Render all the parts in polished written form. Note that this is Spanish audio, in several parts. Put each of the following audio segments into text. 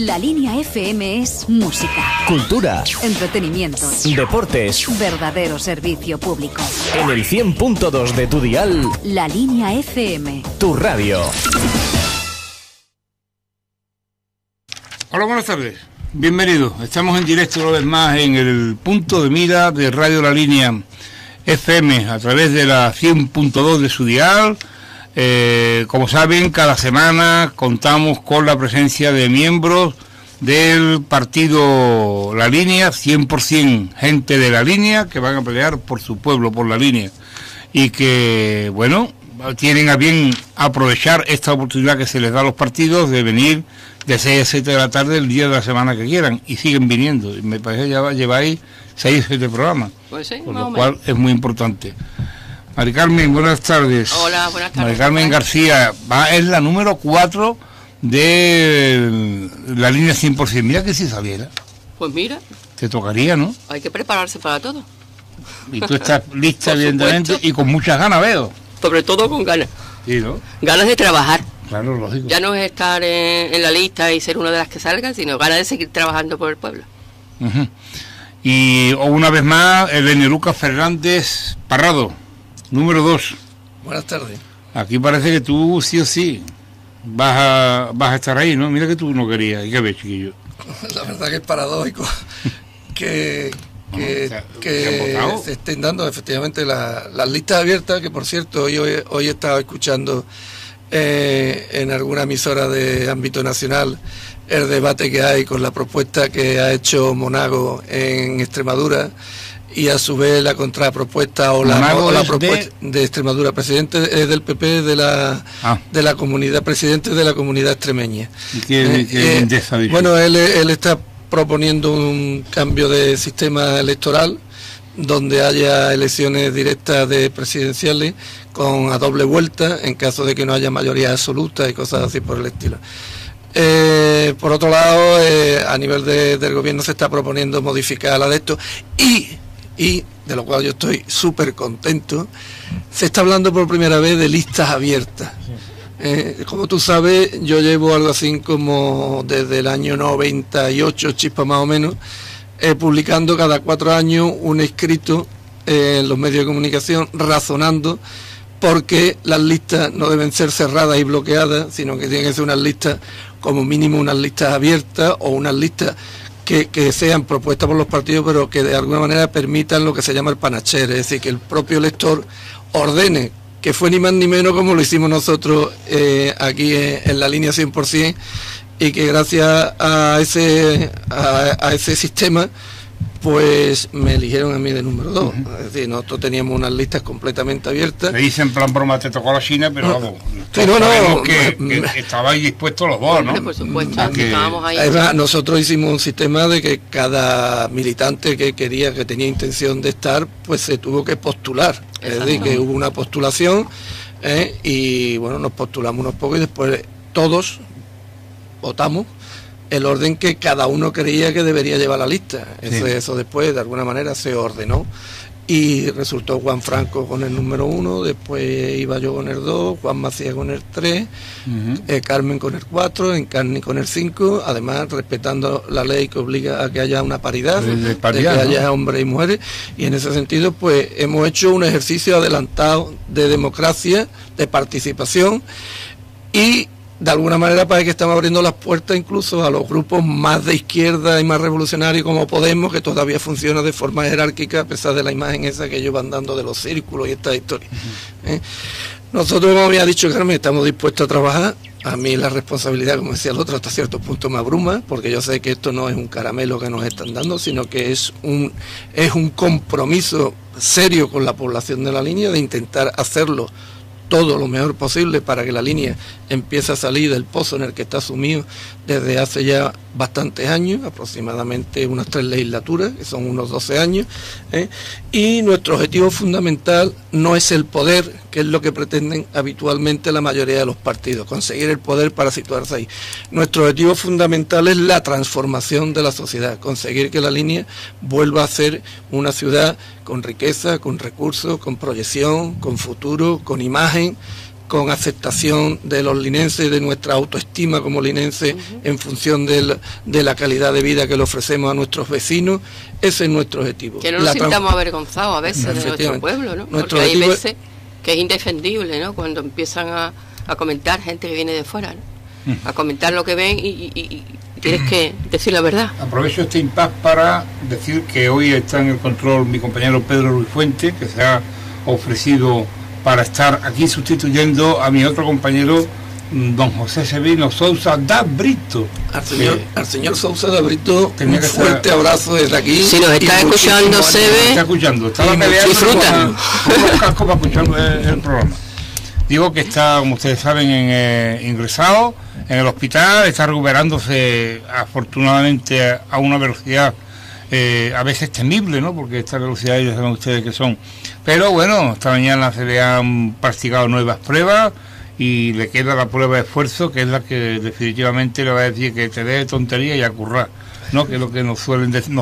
La Línea FM es música, cultura, entretenimiento, deportes, verdadero servicio público. En el 100.2 de tu dial, La Línea FM, tu radio. Hola, buenas tardes. Bienvenidos. Estamos en directo una vez más en el punto de mira de Radio La Línea FM a través de la 100.2 de su dial. Como saben, cada semana contamos con la presencia de miembros del partido La Línea, 100% gente de La Línea, que van a pelear por su pueblo, por La Línea, y que, bueno, tienen a bien aprovechar esta oportunidad que se les da a los partidos de venir de 6 a 7 de la tarde el día de la semana que quieran, y siguen viniendo. Me parece que ya lleváis 6 o 7 programas, pues sí, con lo cual es muy importante. Mari Carmen, buenas tardes. Hola, buenas tardes. Mari Carmen García es la número 4 de La Línea 100%. Mira que si saliera. Pues mira. Te tocaría, ¿no? Hay que prepararse para todo. Y tú estás lista, evidentemente, y con muchas ganas, veo. Sobre todo con ganas. Sí, ¿no? Ganas de trabajar. Claro, lógico. Ya no es estar en la lista y ser una de las que salgan, sino ganas de seguir trabajando por el pueblo. Uh-huh. Y una vez más, Elena Lucas Fernández Parrado. Número 2. Buenas tardes. Aquí parece que tú sí o sí vas a estar ahí, ¿no? Mira que tú no querías. ¿Y qué ves, chiquillo? La verdad que es paradójico que se estén dando efectivamente las listas abiertas, que por cierto hoy he estado escuchando en alguna emisora de ámbito nacional el debate que hay con la propuesta que ha hecho Monago en Extremadura. Y a su vez la contrapropuesta o la propuesta de Extremadura, presidente del PP de la comunidad, presidente de la comunidad extremeña. ¿Y qué bueno, él está proponiendo un cambio de sistema electoral donde haya elecciones directas de presidenciales con a doble vuelta en caso de que no haya mayoría absoluta y cosas así por el estilo. Por otro lado, a nivel del gobierno se está proponiendo modificar la de esto y de lo cual yo estoy súper contento, se está hablando por primera vez de listas abiertas. Como tú sabes, yo llevo algo así como desde el año 98, chispa más o menos, publicando cada 4 años un escrito en los medios de comunicación razonando porque las listas no deben ser cerradas y bloqueadas, sino que tienen que ser unas listas, como mínimo unas listas abiertas o unas listas que sean propuestas por los partidos, pero que de alguna manera permitan lo que se llama el panachero, es decir, que el propio elector ordene, que fue ni más ni menos como lo hicimos nosotros aquí en La Línea 100%, y que gracias a ese sistema, pues me eligieron a mí de número 2. Uh-huh. Es decir, nosotros teníamos unas listas completamente abiertas. Me dicen, en plan broma, te tocó la China, pero vamos, sí, no, que estabais dispuestos los dos, ¿no? Por supuesto, estábamos ahí. Además, nosotros hicimos un sistema de que cada militante que tenía intención de estar, pues se tuvo que postular. Exacto. Es decir, que hubo una postulación, y bueno, nos postulamos unos pocos y después todos votamos el orden que cada uno creía que debería llevar la lista. Eso, sí. Eso después de alguna manera se ordenó y resultó Juan Franco con el número 1, después iba yo con el 2, Juan Macías con el 3, uh-huh. Carmen con el 4, Encarni con el 5, además respetando la ley que obliga a que haya una paridad, de que haya, ¿no?, hombres y mujeres, y en ese sentido pues hemos hecho un ejercicio adelantado de democracia, de participación, y de alguna manera parece que estamos abriendo las puertas incluso a los grupos más de izquierda y más revolucionarios como Podemos, que todavía funciona de forma jerárquica a pesar de la imagen esa que ellos van dando de los círculos y esta historia. Uh-huh. Nosotros, como había dicho Carmen, estamos dispuestos a trabajar. A mí la responsabilidad, como decía el otro, hasta cierto punto me abruma, porque yo sé que esto no es un caramelo que nos están dando, sino que es un compromiso serio con la población de La Línea de intentar hacerlo todo lo mejor posible para que La Línea empiece a salir del pozo en el que está sumido desde hace ya bastantes años, aproximadamente unas 3 legislaturas, que son unos 12 años, y nuestro objetivo fundamental no es el poder, que es lo que pretenden habitualmente la mayoría de los partidos, conseguir el poder para situarse ahí. Nuestro objetivo fundamental es la transformación de la sociedad, conseguir que La Línea vuelva a ser una ciudad con riqueza, con recursos, con proyección, con futuro, con imagen, con aceptación de los linenses, de nuestra autoestima como linenses en función de la calidad de vida que le ofrecemos a nuestros vecinos. Ese es nuestro objetivo. Que no nos sintamos avergonzados a veces de nuestro pueblo, ¿no? Porque hay veces que es indefendible, ¿no? Cuando empiezan a comentar gente que viene de fuera, ¿no? A comentar lo que ven y tienes que decir la verdad. Aprovecho este impasse para decir que hoy está en el control mi compañero Pedro Ruiz Fuente, que se ha ofrecido para estar aquí sustituyendo a mi otro compañero, don José Sevino Sousa da Brito. Al señor Sousa da Brito, un fuerte abrazo desde aquí. Si nos está escuchando, Seve. Está escuchando, estaba peleando con los cascos para escuchar el programa. Digo que está, como ustedes saben, ingresado en el hospital, está recuperándose afortunadamente a una velocidad a veces temible, ¿no? Porque estas velocidades ya saben ustedes que son. Pero bueno, esta mañana se le han practicado nuevas pruebas y le queda la prueba de esfuerzo, que es la que definitivamente le va a decir que te dé tontería y a currar, ¿no? Que es lo que nos solían decir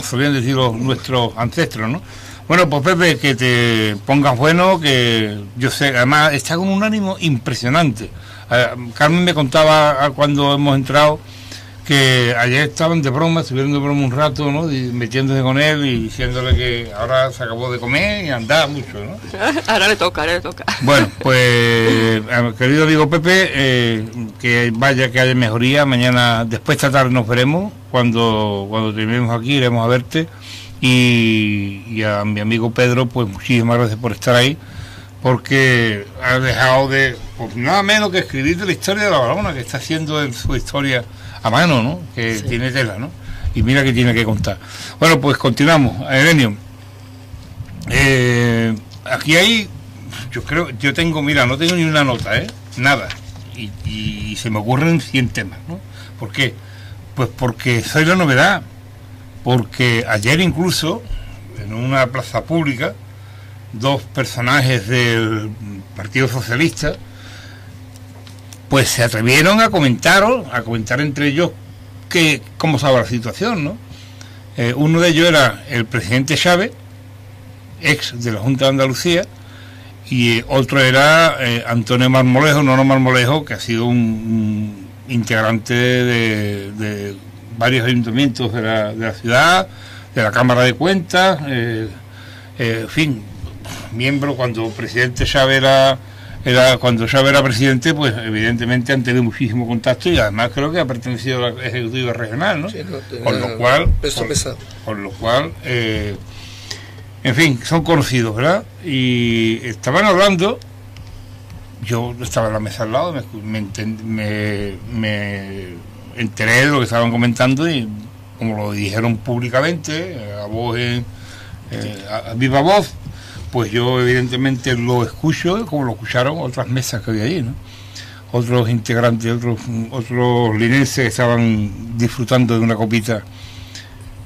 nuestros ancestros, ¿no? Bueno, pues Pepe, que te pongas bueno, que yo sé, además está con un ánimo impresionante. Carmen me contaba cuando hemos entrado que ayer estaban de broma, estuvieron de broma un rato, ¿no? Y metiéndose con él y diciéndole que ahora se acabó de comer y andaba mucho, ¿no? Ahora le toca. Bueno, pues, querido amigo Pepe, que vaya, que haya mejoría. Mañana, después de esta tarde nos veremos. Cuando terminemos aquí, iremos a verte. Y a mi amigo Pedro, pues muchísimas gracias por estar ahí, porque ha dejado de, pues nada menos que escribir de la historia de la Barona, que está haciendo su historia a mano, ¿no? Que sí. Tiene tela, ¿no? Y mira que tiene que contar. Bueno, pues continuamos. Elenio, aquí hay, yo tengo, mira, no tengo ni una nota, nada. Y se me ocurren 100 temas, ¿no? ¿Por qué? Pues porque soy la novedad. Porque ayer incluso, en una plaza pública, dos personajes del Partido Socialista, pues se atrevieron a comentar entre ellos que cómo estaba la situación, ¿no? Uno de ellos era el presidente Chávez, ex de la Junta de Andalucía, y otro era Antonio Marmolejo, Nono Marmolejo, que ha sido un integrante de varios ayuntamientos de la ciudad, de la Cámara de Cuentas, en fin, miembro. Cuando Chávez era presidente, pues evidentemente han tenido muchísimo contacto y además creo que ha pertenecido al Ejecutivo Regional, ¿no? Sí, con lo cual, en fin, son conocidos, ¿verdad? Y estaban hablando, yo estaba en la mesa al lado, me enteré de lo que estaban comentando y como lo dijeron públicamente a viva voz, pues yo evidentemente lo escucho como lo escucharon otras mesas que había allí, ¿no? Otros integrantes, otros linenses que estaban disfrutando de una copita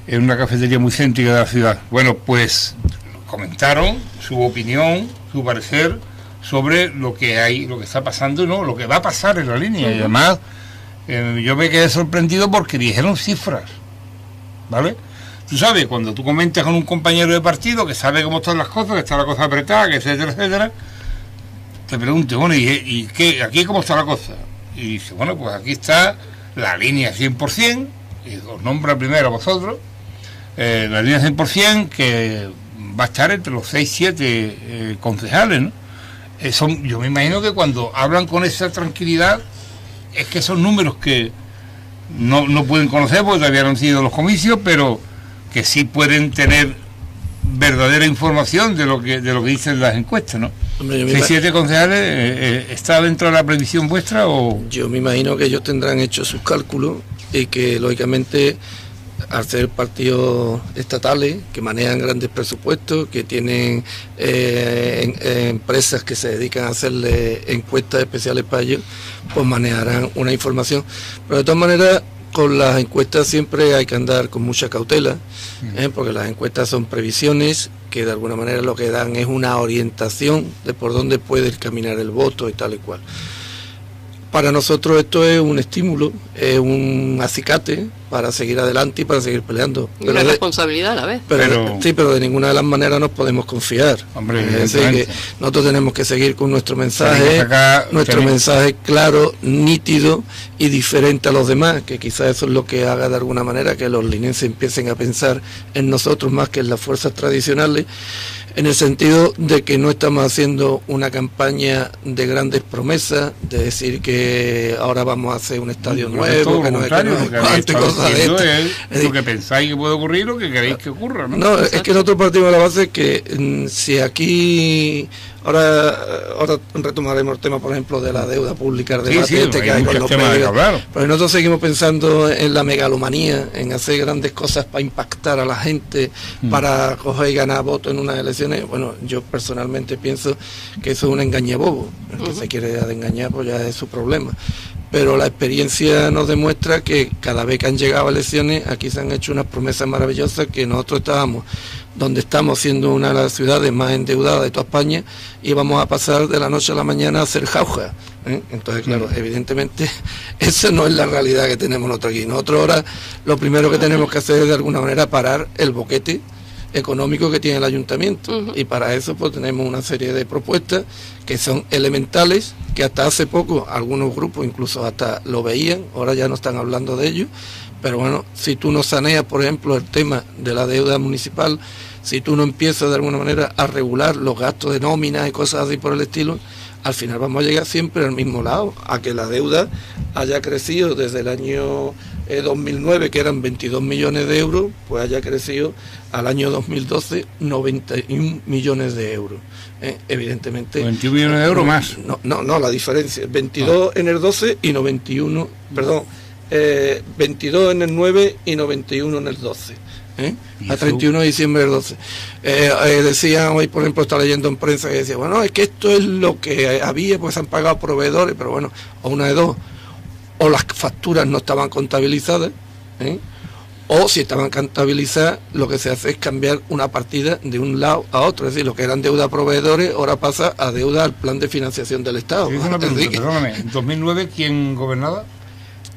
en una cafetería muy céntrica de la ciudad. Bueno, pues comentaron su opinión, su parecer sobre lo que hay, lo que está pasando, ¿no? Lo que va a pasar en la línea. Y además yo me quedé sorprendido porque dijeron cifras, ¿vale? Tú sabes, cuando tú comentas con un compañero de partido que sabe cómo están las cosas, que está la cosa apretada, que etcétera, etcétera, te pregunto, bueno, ¿y qué? ¿Aquí cómo está la cosa? Y dice, bueno, pues aquí está la línea 100%, y os nombra primero a vosotros, la línea 100% que va a estar entre los 6-7 concejales, ¿no? Yo me imagino que cuando hablan con esa tranquilidad, es que son números que no pueden conocer porque todavía no han sido los comicios, pero que sí pueden tener verdadera información de lo que dicen las encuestas, ¿no? Hombre, 6-7 concejales, ¿está dentro de la previsión vuestra o...? Yo me imagino que ellos tendrán hecho sus cálculos y que, lógicamente, al ser partidos estatales que manejan grandes presupuestos, que tienen empresas que se dedican a hacerle encuestas especiales para ellos, pues manejarán una información. Pero de todas maneras, con las encuestas siempre hay que andar con mucha cautela, porque las encuestas son previsiones que de alguna manera lo que dan es una orientación de por dónde puede caminar el voto y tal y cual. Para nosotros esto es un estímulo, es un acicate para seguir adelante y para seguir peleando. Y una responsabilidad a la vez. Pero de ninguna de las maneras nos podemos confiar. Hombre, es decir, que nosotros tenemos que seguir con nuestro mensaje, nuestro mensaje claro, nítido y diferente a los demás, que quizás eso es lo que haga de alguna manera que los linenses empiecen a pensar en nosotros más que en las fuerzas tradicionales, en el sentido de que no estamos haciendo una campaña de grandes promesas, de decir que ahora vamos a hacer un estadio nuevo, que no es cuánto y cosas de esto. Es lo que pensáis que puede ocurrir, lo que queréis que ocurra, ¿no? No, es que nosotros partimos de la base que si aquí... Ahora retomaremos el tema, por ejemplo, de la deuda pública, el debate que hay con los medios. Pero nosotros seguimos pensando en la megalomanía, en hacer grandes cosas para impactar a la gente, para coger y ganar votos en unas elecciones. Bueno, yo personalmente pienso que eso es un engañabobo. El que se quiere engañar, pues ya es su problema. Pero la experiencia nos demuestra que cada vez que han llegado elecciones, aquí se han hecho unas promesas maravillosas, que nosotros estábamos donde estamos, siendo una de las ciudades más endeudadas de toda España, y vamos a pasar de la noche a la mañana a hacer jauja, ¿eh? Entonces, claro, evidentemente, esa no es la realidad que tenemos nosotros aquí. Nosotros ahora lo primero que tenemos que hacer es, de alguna manera, parar el boquete económico que tiene el ayuntamiento, y para eso pues tenemos una serie de propuestas que son elementales, que hasta hace poco algunos grupos incluso hasta lo veían, ahora ya no están hablando de ello. Pero bueno, si tú no saneas, por ejemplo, el tema de la deuda municipal, si tú no empiezas de alguna manera a regular los gastos de nóminas y cosas así por el estilo, al final vamos a llegar siempre al mismo lado, a que la deuda haya crecido desde el año 2009, que eran 22 millones de euros, pues haya crecido al año 2012 91 millones de euros. Evidentemente... 21 millones de euros más. No, la diferencia, 22 en el 12 y 91, perdón, 22 en el 9 y 91 en el 12. A 31 de diciembre del 12. Decían, hoy por ejemplo estaba leyendo en prensa que decía, bueno, es que esto es lo que había, pues han pagado proveedores, pero bueno, o una de dos, o las facturas no estaban contabilizadas, o si estaban contabilizadas, lo que se hace es cambiar una partida de un lado a otro, es decir, lo que eran deuda a proveedores ahora pasa a deuda al plan de financiación del Estado. Perdóname, ¿en 2009 quién gobernaba?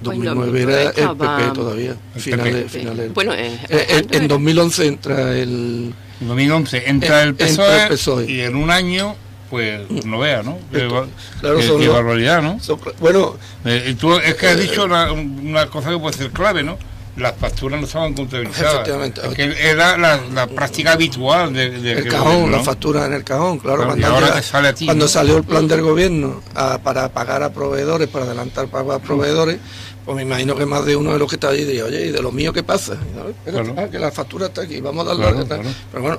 2009 era el PP todavía, finales. Bueno, en 2011 entra el... En 2011 entra el PSOE y en un año, pues, no vea, ¿no? Qué barbaridad, ¿no? Bueno... Tú es que has dicho una cosa que puede ser clave, ¿no? Las facturas no estaban contabilizadas. Efectivamente. Que era la práctica habitual del cajón, ¿no? Las facturas en el cajón, claro. Cuando salió el plan del gobierno para pagar a proveedores, para adelantar pago a proveedores, pues me imagino que más de uno de los que estaba allí diría, oye, ¿y de lo mío qué pasa? Claro. Que la factura está aquí, vamos a darle Pero bueno,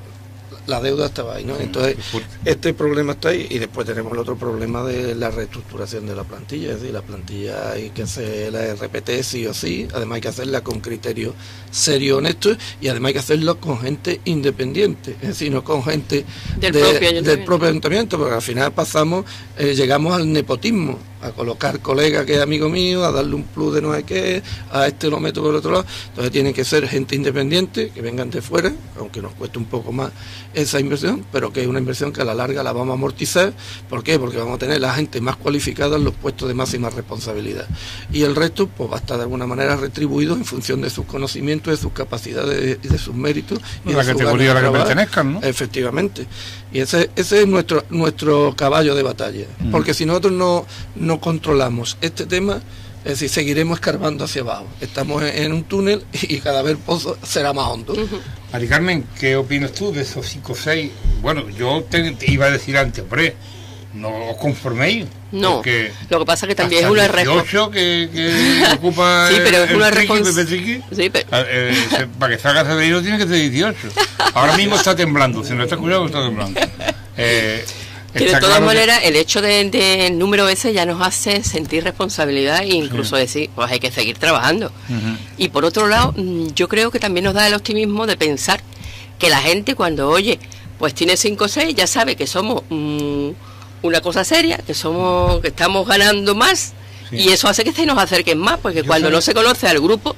la deuda estaba ahí, ¿no? Entonces, este problema está ahí, y después tenemos el otro problema de la reestructuración de la plantilla, es decir, la plantilla hay que hacer la RPT sí o sí, además hay que hacerla con criterios serios, honestos, y además hay que hacerlo con gente independiente, es decir, no con gente del propio ayuntamiento, porque al final pasamos, llegamos al nepotismo, a colocar colega que es amigo mío, a darle un plus de no sé qué, a este lo meto por el otro lado. Entonces tienen que ser gente independiente, que vengan de fuera, aunque nos cueste un poco más esa inversión, pero que es una inversión que a la larga la vamos a amortizar. ¿Por qué? Porque vamos a tener la gente más cualificada en los puestos de máxima responsabilidad. Y el resto pues va a estar de alguna manera retribuido en función de sus conocimientos, de sus capacidades, de sus méritos. Y la categoría a la que pertenezcan, ¿no? Efectivamente. Y ese es nuestro caballo de batalla. Porque si nosotros no controlamos este tema, es decir, seguiremos escarbando hacia abajo. Estamos en un túnel y cada vez el pozo será más hondo. Mari Carmen, ¿qué opinas tú de esos 5 o 6? Bueno, yo te iba a decir antes, hombre, no os conforméis. No, lo que pasa es que también es una responsabilidad que ocupa sí, pero es una responsabilidad. Sí, pero... para que salgas de dinero tiene que ser 18. Ahora mismo está temblando, si no está escuchando está temblando. Que de todas maneras, el hecho del número ese ya nos hace sentir responsabilidad e incluso decir, pues hay que seguir trabajando. Y por otro lado, yo creo que también nos da el optimismo de pensar que la gente cuando oye, pues tiene 5 o 6, ya sabe que somos una cosa seria, que estamos ganando más, y eso hace que se nos acerquen más, porque yo cuando no se conoce al grupo,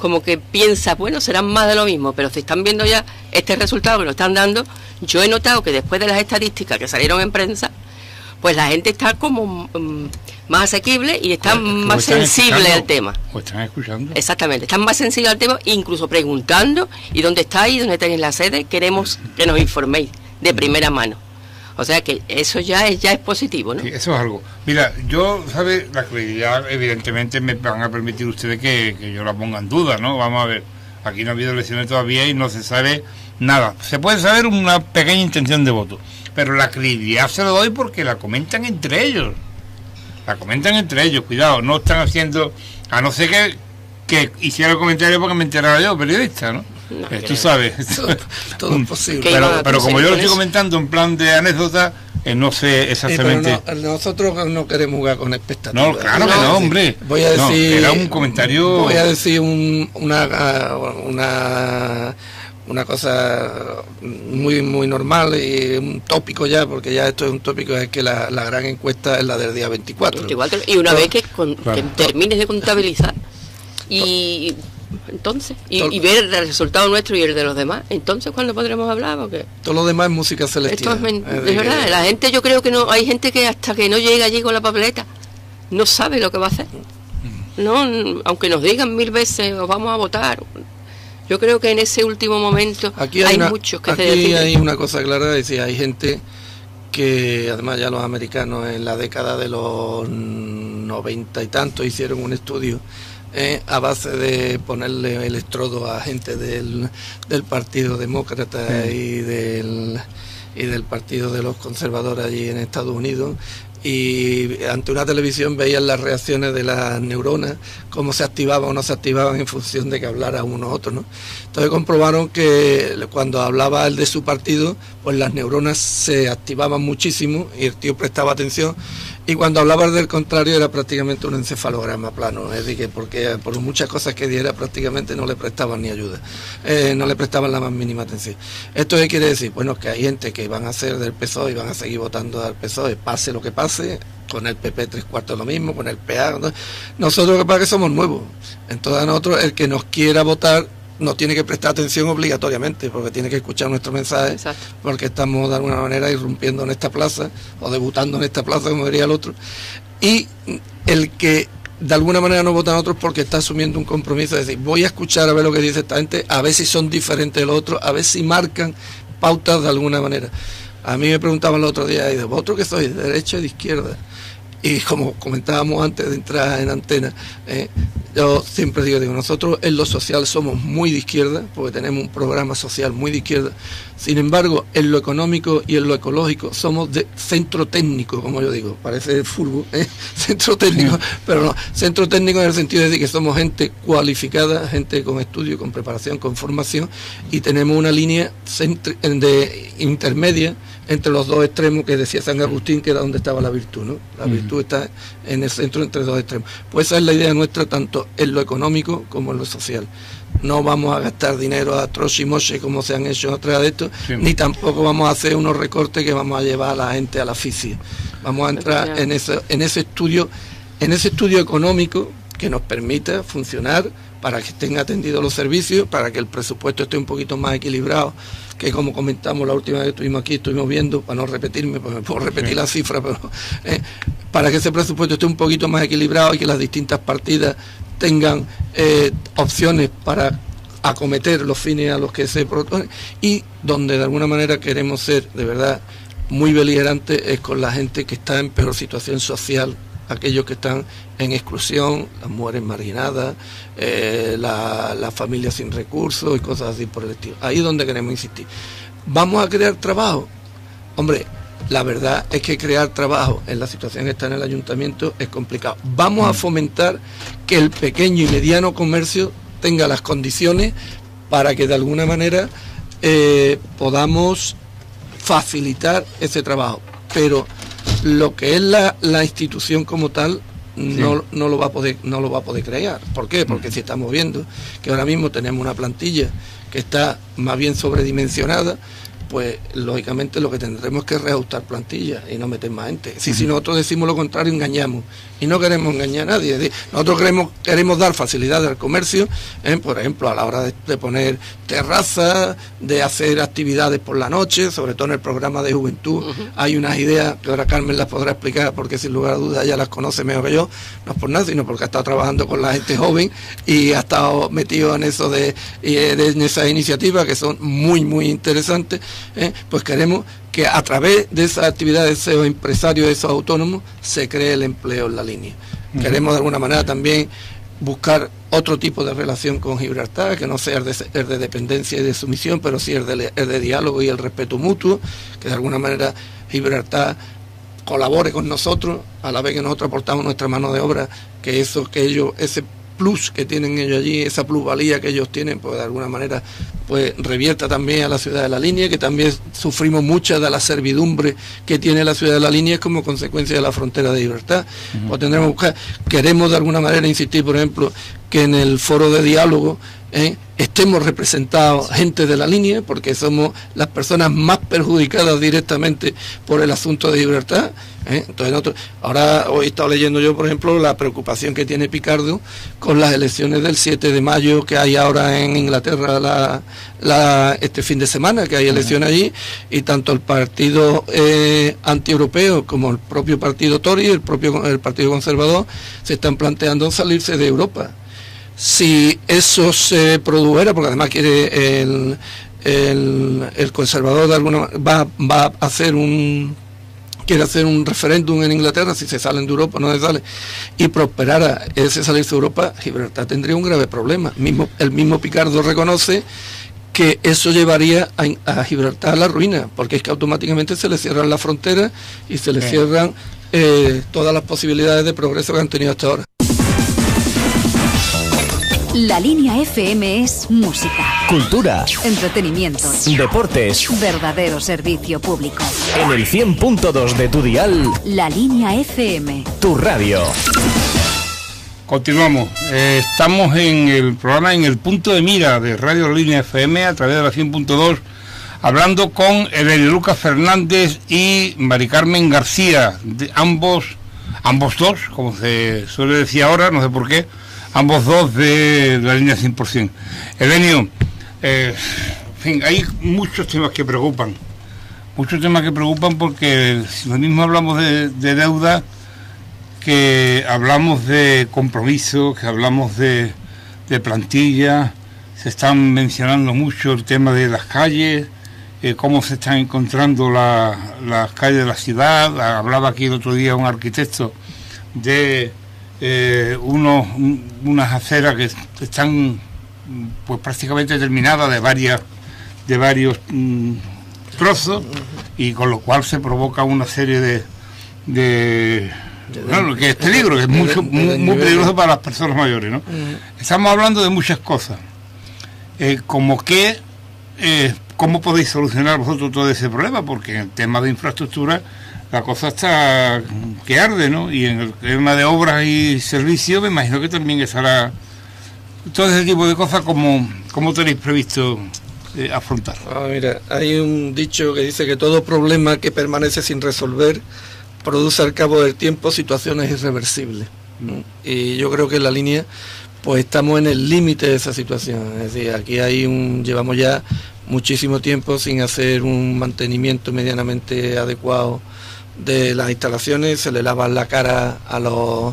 como que piensa, bueno, serán más de lo mismo, pero si están viendo ya este resultado que lo están dando, yo he notado que después de las estadísticas que salieron en prensa, pues la gente está como más asequible y están más sensibles al tema. ¿O están escuchando? Exactamente, están más sensibles al tema, incluso preguntando, ¿y dónde estáis? ¿Dónde tenéis la sede? Queremos que nos informéis de primera mano. O sea que eso ya es positivo, ¿no? Sí, eso es algo. Mira, yo, ¿sabes? La credibilidad, evidentemente, me van a permitir ustedes que yo la ponga en duda, ¿no? Vamos a ver, aquí no ha habido elecciones todavía y no se sabe nada. Se puede saber una pequeña intención de voto, pero la credibilidad se lo doy porque la comentan entre ellos. La comentan entre ellos, cuidado, no están haciendo... A no ser que hiciera el comentario porque me enteraba yo, periodista, ¿no? No, tú sabes, todo es posible. Pero como yo lo estoy comentando en plan de anécdota, no sé exactamente. Pero nosotros no queremos jugar con expectativas. No, claro que no, hombre. Voy a decir, no, era un comentario. Voy a decir una cosa muy muy normal y un tópico ya, porque ya esto es un tópico, es que la gran encuesta es la del día 24. Y una vez que termines de contabilizar y entonces y ver el resultado nuestro y el de los demás, entonces ¿cuándo podremos hablar? Porque todo lo demás es música celestina. Es verdad, la gente, yo creo que no hay gente que hasta que no llega allí con la papeleta no sabe lo que va a hacer. No, aunque nos digan mil veces os vamos a votar. Yo creo que en ese último momento aquí hay muchos que se deciden. Aquí hay una cosa clara, es decir, hay gente que, además ya los americanos en la década de los 90 y tanto hicieron un estudio a base de ponerle electrodo a gente del Partido Demócrata y del Partido de los Conservadores allí en Estados Unidos. Y ante una televisión veían las reacciones de las neuronas, cómo se activaban o no se activaban en función de que hablara uno u otro, ¿no? Entonces comprobaron que cuando hablaba el de su partido, pues las neuronas se activaban muchísimo y el tío prestaba atención, y cuando hablaba del contrario era prácticamente un encefalograma plano, es decir, porque por muchas cosas que diera prácticamente no le prestaban ni ayuda, no le prestaban la más mínima atención. ¿Esto qué quiere decir? Bueno, que hay gente que van a ser del PSOE y van a seguir votando al PSOE, pase lo que pase. Con el PP 3/4 lo mismo, con el PA, ¿no? Nosotros lo que pasa es que somos nuevos, entonces nosotros el que nos quiera votar no tiene que prestar atención obligatoriamente, porque tiene que escuchar nuestro mensaje. Exacto. Porque estamos de alguna manera irrumpiendo en esta plaza o debutando en esta plaza, como diría el otro, y el que de alguna manera no votan otros porque está asumiendo un compromiso de decir, voy a escuchar a ver lo que dice esta gente, a ver si son diferentes de los otros, a ver si marcan pautas de alguna manera. A mí me preguntaban el otro día, ¿y de vosotros que sois, de derecha y de izquierda? Y como comentábamos antes de entrar en antena, yo siempre digo, nosotros en lo social somos muy de izquierda, porque tenemos un programa social muy de izquierda. Sin embargo, en lo económico y en lo ecológico somos de centro técnico, como yo digo, parece furbo, centro técnico, pero no, centro técnico en el sentido de decir que somos gente cualificada, gente con estudio, con preparación, con formación, y tenemos una línea de intermedia entre los dos extremos que decía San Agustín, que era donde estaba la virtud, ¿no? La virtud está en el centro entre dos extremos. Pues esa es la idea nuestra, tanto en lo económico como en lo social. No vamos a gastar dinero a troche y moche como se han hecho otras de estos, sí, ni tampoco vamos a hacer unos recortes que vamos a llevar a la gente a la asfixia. Vamos a entrar en ese estudio económico que nos permita funcionar para que estén atendidos los servicios, para que el presupuesto esté un poquito más equilibrado, que como comentamos la última vez que estuvimos aquí, estuvimos viendo, para no repetirme, pues me puedo repetir la cifra, pero para que ese presupuesto esté un poquito más equilibrado y que las distintas partidas tengan opciones para acometer los fines a los que se proponen, y donde de alguna manera queremos ser de verdad muy beligerantes es con la gente que está en peor situación social, aquellos que están en exclusión, las mujeres marginadas, las familias sin recursos y cosas así por el estilo. Ahí es donde queremos insistir. ¿Vamos a crear trabajo? Hombre, la verdad es que crear trabajo en la situación que está en el ayuntamiento es complicado. Vamos a fomentar que el pequeño y mediano comercio tenga las condiciones para que de alguna manera podamos facilitar ese trabajo. Pero lo que es la institución como tal no lo va a poder crear. ¿Por qué? Porque si estamos viendo que ahora mismo tenemos una plantilla que está más bien sobredimensionada, pues lógicamente lo que tendremos que reajustar plantillas y no meter más gente. Si nosotros decimos lo contrario, engañamos, y no queremos engañar a nadie. Es decir, nosotros queremos dar facilidades al comercio, por ejemplo, a la hora de poner terrazas, de hacer actividades por la noche, sobre todo en el programa de juventud. Hay unas ideas que ahora Carmen las podrá explicar, porque sin lugar a dudas ella las conoce mejor que yo, no es por nada, sino porque ha estado trabajando con la gente joven y ha estado metido en eso en esas iniciativas que son muy, muy interesantes. Pues queremos que a través de esas actividades, de esos empresarios, de esos autónomos, se cree el empleo en la línea. Queremos de alguna manera también buscar otro tipo de relación con Gibraltar, que no sea el de dependencia y de sumisión, pero sí el de diálogo y el respeto mutuo, que de alguna manera Gibraltar colabore con nosotros, a la vez que nosotros aportamos nuestra mano de obra, que eso que ellos, ese plus que tienen ellos allí, esa plusvalía que ellos tienen, pues de alguna manera pues revierta también a la ciudad de la línea, que también sufrimos mucha de la servidumbre que tiene la ciudad de la línea como consecuencia de la frontera de libertad. Pues tendremos que buscar, queremos de alguna manera insistir, por ejemplo, que en el foro de diálogo estemos representados gente de la línea, porque somos las personas más perjudicadas directamente por el asunto de Gibraltar. Entonces nosotros, ahora hoy he estado leyendo yo, por ejemplo, la preocupación que tiene Picardo con las elecciones del 7 de mayo que hay ahora en Inglaterra, este fin de semana, que hay elecciones allí, y tanto el partido antieuropeo como el propio partido Tory, el partido conservador, se están planteando salirse de Europa. Si eso se produjera, porque además quiere el conservador de alguna manera, va a hacer quiere hacer un referéndum en Inglaterra, si se salen de Europa, no se sale, y prosperara ese salirse de Europa, Gibraltar tendría un grave problema. El mismo Picardo reconoce que eso llevaría a Gibraltar a la ruina, porque es que automáticamente se le cierran las fronteras y se le cierran todas las posibilidades de progreso que han tenido hasta ahora. La Línea FM es música, cultura, entretenimiento, deportes, verdadero servicio público. En el 100.2 de tu dial, La Línea FM, tu radio. Continuamos, estamos en el programa En el punto de mira de Radio La Línea FM a través de la 100.2, hablando con Elena Lucas Fernández y Mari Carmen García, ambos dos, como se suele decir ahora, no sé por qué. Ambos dos de la línea 100%. Elenio, en fin, hay muchos temas que preocupan. Muchos temas que preocupan porque si lo mismo hablamos de deuda, que hablamos de compromiso, que hablamos de plantilla. Se están mencionando mucho el tema de las calles, cómo se están encontrando las calles de la ciudad. Hablaba aquí el otro día un arquitecto de... unas aceras que están pues prácticamente terminadas de varios trozos, y con lo cual se provoca una serie de que es peligro, que es muy peligroso para las personas mayores, ¿no? Estamos hablando de muchas cosas, ¿cómo podéis solucionar vosotros todo ese problema? Porque en el tema de infraestructura la cosa está que arde, ¿no? Y en el tema de obras y servicios, me imagino que también estará todo ese tipo de cosas. ¿Cómo tenéis previsto afrontar? Mira, hay un dicho que dice que todo problema que permanece sin resolver produce al cabo del tiempo situaciones irreversibles, ¿no? Y yo creo que en la línea, pues estamos en el límite de esa situación. Es decir, aquí llevamos ya muchísimo tiempo sin hacer un mantenimiento medianamente adecuado de las instalaciones, se le lavan la cara a los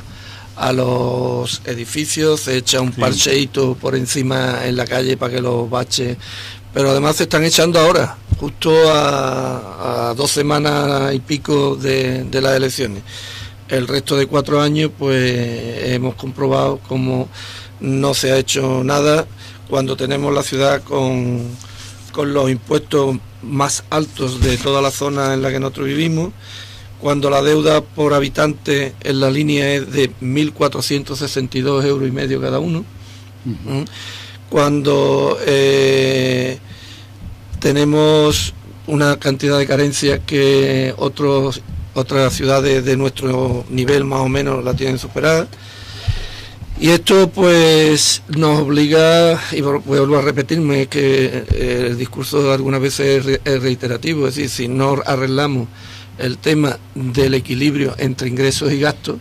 edificios, se echa un parcheito por encima en la calle para que los baches, pero además se están echando ahora, justo a 2 semanas y pico de las elecciones. El resto de 4 años, pues hemos comprobado cómo no se ha hecho nada cuando tenemos la ciudad con los impuestos más altos de toda la zona en la que nosotros vivimos, cuando la deuda por habitante en la línea es de 1.462 euros y medio cada uno, cuando tenemos una cantidad de carencias que otras ciudades de nuestro nivel más o menos la tienen superada, Y esto pues nos obliga, y vuelvo a repetirme, que el discurso algunas veces es reiterativo, es decir, si no arreglamos el tema del equilibrio entre ingresos y gastos,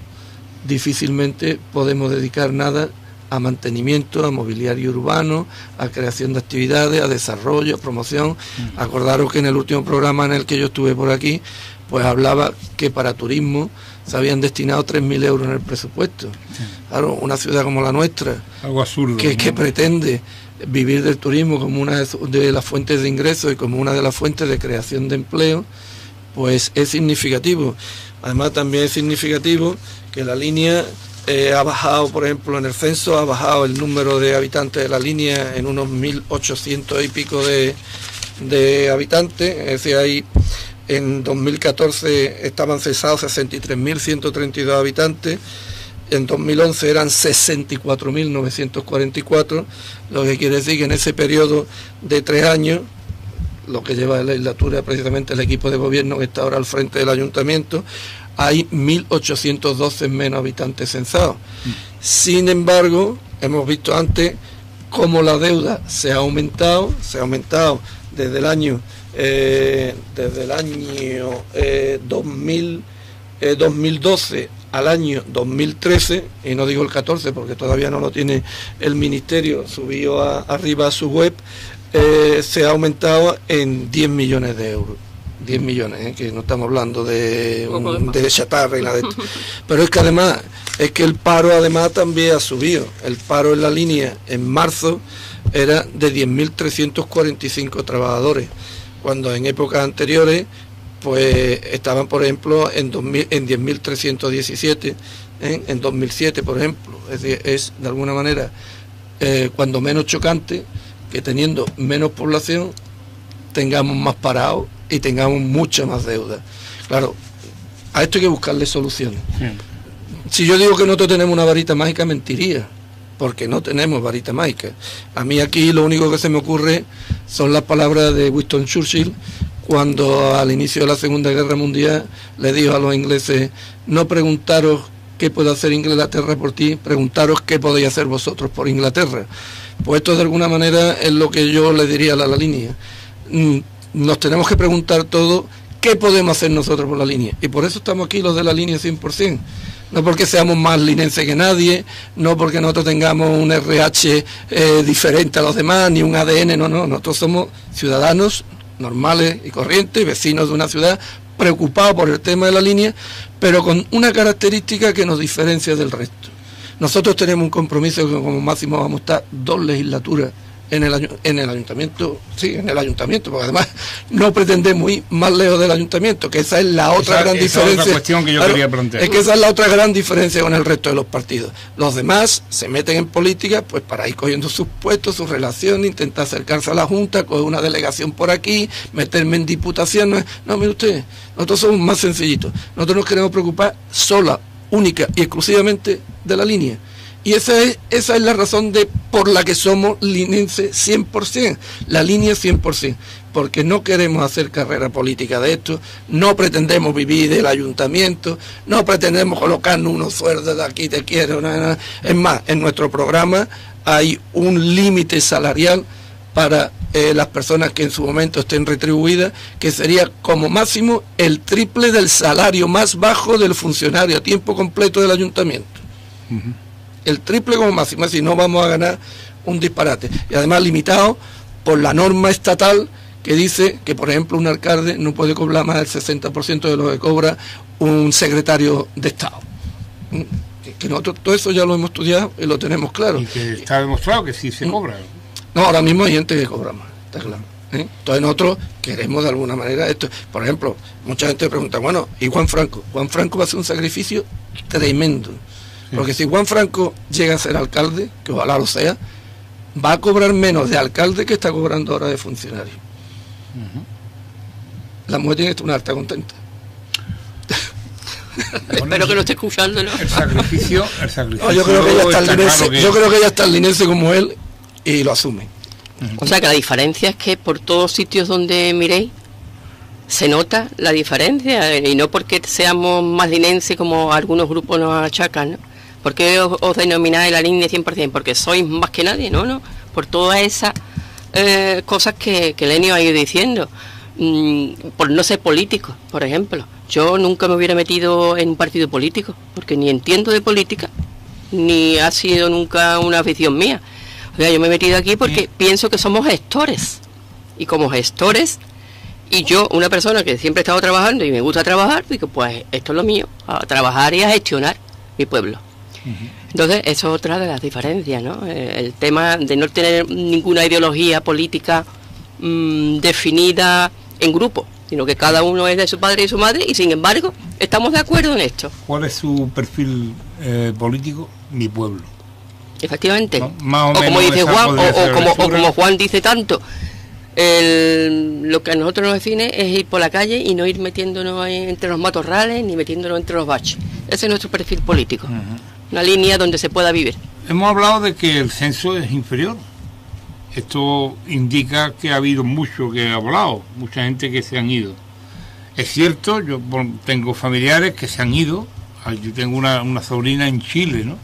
difícilmente podemos dedicar nada a mantenimiento, a mobiliario urbano, a creación de actividades, a desarrollo, a promoción. Acordaros que en el último programa en el que yo estuve por aquí, pues hablaba que para turismo se habían destinado 3.000 euros en el presupuesto. Claro, una ciudad como la nuestra, algo absurdo, que pretende vivir del turismo como una de las fuentes de ingresos y como una de las fuentes de creación de empleo, pues es significativo. Además, también es significativo que la línea ha bajado, por ejemplo, en el censo, ha bajado el número de habitantes de la línea en unos 1.800 y pico de habitantes, es decir, hay... En 2014 estaban cesados 63.132 habitantes, en 2011 eran 64.944, lo que quiere decir que en ese periodo de 3 años, lo que lleva la legislatura precisamente el equipo de gobierno que está ahora al frente del ayuntamiento, hay 1.812 menos habitantes censados. Sin embargo, hemos visto antes cómo la deuda se ha aumentado desde el año 2012 al año 2013, y no digo el 14 porque todavía no lo tiene el ministerio, subió arriba a su web, se ha aumentado en 10 millones de euros. 10 millones, que no estamos hablando de chatarra y nada de esto. Pero es que además, es que el paro además también ha subido. El paro en la línea en marzo era de 10.345 trabajadores, cuando en épocas anteriores pues estaban, por ejemplo, en 10.317, en 2007, por ejemplo. Es decir, es de alguna manera cuando menos chocante que teniendo menos población tengamos más parados y tengamos mucha más deuda. Claro, a esto hay que buscarle soluciones. Si yo digo que nosotros tenemos una varita mágica, mentiría, porque no tenemos varita mágica. A mí aquí lo único que se me ocurre son las palabras de Winston Churchill, cuando al inicio de la Segunda Guerra Mundial le dijo a los ingleses: no preguntaros qué puede hacer Inglaterra por ti, preguntaros qué podéis hacer vosotros por Inglaterra. Pues esto de alguna manera es lo que yo le diría a la línea. Nos tenemos que preguntar todo qué podemos hacer nosotros por la línea. Y por eso estamos aquí los de la línea 100%. No porque seamos más linenses que nadie, no porque nosotros tengamos un RH diferente a los demás, ni un ADN, no. Nosotros somos ciudadanos normales y corrientes, vecinos de una ciudad, preocupados por el tema de la línea, pero con una característica que nos diferencia del resto. Nosotros tenemos un compromiso que como máximo vamos a estar 2 legislaturas. En el ayuntamiento, sí, en el ayuntamiento, porque además no pretendemos ir más lejos del ayuntamiento, que esa es la otra gran diferencia. Esa es otra cuestión que yo quería plantear. Es que esa es la otra gran diferencia con el resto de los partidos. Los demás se meten en política pues para ir cogiendo sus puestos, sus relaciones, intentar acercarse a la Junta, coger una delegación por aquí, meterme en diputación. No, mire usted, nosotros somos más sencillitos. Nosotros nos queremos preocupar sola, única y exclusivamente de la línea. Y esa es la razón por la que somos linenses 100%, la línea 100%, porque no queremos hacer carrera política de esto, no pretendemos vivir del ayuntamiento, no pretendemos colocarnos unos sueldos de aquí te quiero, nada. Es más, en nuestro programa hay un límite salarial para las personas que en su momento estén retribuidas, que sería como máximo el triple del salario más bajo del funcionario a tiempo completo del ayuntamiento. El triple como máximo, si no vamos a ganar un disparate. Y además limitado por la norma estatal que dice que, por ejemplo, un alcalde no puede cobrar más del 60% de lo que cobra un secretario de Estado. Que nosotros todo eso ya lo hemos estudiado y lo tenemos claro. Y que está demostrado que sí se cobra. No, ahora mismo hay gente que cobra más, está claro. Entonces nosotros queremos de alguna manera esto. Por ejemplo, mucha gente pregunta, bueno, ¿y Juan Franco? Juan Franco va a hacer un sacrificio tremendo. Porque si Juan Franco llega a ser alcalde, que ojalá lo sea, va a cobrar menos de alcalde que está cobrando ahora de funcionario. La mujer tiene que estar una harta contenta. Espero que no esté escuchándolo. El sacrificio. No, yo creo que ella está linense como él y lo asume. O sea que la diferencia es que por todos sitios donde miréis se nota la diferencia, y no porque seamos más linenses como algunos grupos nos achacan, ¿no? ¿Por qué os denomináis la línea 100%? Porque sois más que nadie, ¿no? Por todas esas cosas que Lenio ha ido diciendo. Por no ser político, por ejemplo. Yo nunca me hubiera metido en un partido político, porque ni entiendo de política, ni ha sido nunca una afición mía. O sea, yo me he metido aquí porque pienso que somos gestores. Y como gestores, y yo, una persona que siempre he estado trabajando y me gusta trabajar, digo, pues esto es lo mío, a trabajar y a gestionar mi pueblo. Entonces, eso es otra de las diferencias, ¿no? El tema de no tener ninguna ideología política definida en grupo, sino que cada uno es de su padre y su madre, y sin embargo, estamos de acuerdo en esto. ¿Cuál es su perfil político? Mi pueblo. Efectivamente. No, más o como dice Juan, o como Juan dice tanto, lo que a nosotros nos define es ir por la calle y no ir metiéndonos entre los matorrales ni metiéndonos entre los baches. Ese es nuestro perfil político. Una línea donde se pueda vivir. Hemos hablado de que el censo es inferior. Esto indica que ha habido mucho que ha hablado, mucha gente que se han ido. Es cierto, yo tengo familiares que se han ido. Yo tengo una sobrina en Chile, ¿no?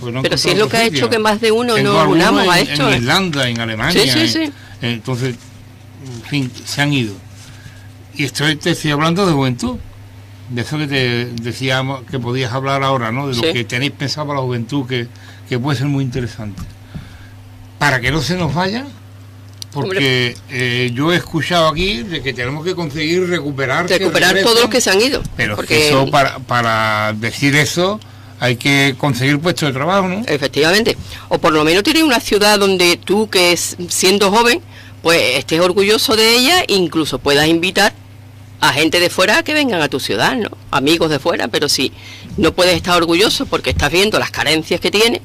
Pues no. Pero si es lo que ha hecho que más de uno nos unamos a esto. En Irlanda, en Alemania. Sí. Entonces, en fin, se han ido. Y te estoy hablando de juventud. De eso que te decíamos que podías hablar ahora, ¿no? De lo que tenéis pensado para la juventud, que puede ser muy interesante. Para que no se nos vaya, porque yo he escuchado aquí de que tenemos que conseguir recuperar todos los que se han ido. Pero porque eso, para decir eso hay que conseguir puestos de trabajo, ¿no? Efectivamente. O por lo menos tienes una ciudad donde tú, que siendo joven, pues estés orgulloso de ella, incluso puedas invitar a gente de fuera que vengan a tu ciudad, ¿no? Amigos de fuera. Pero si no puedes estar orgulloso porque estás viendo las carencias que tiene,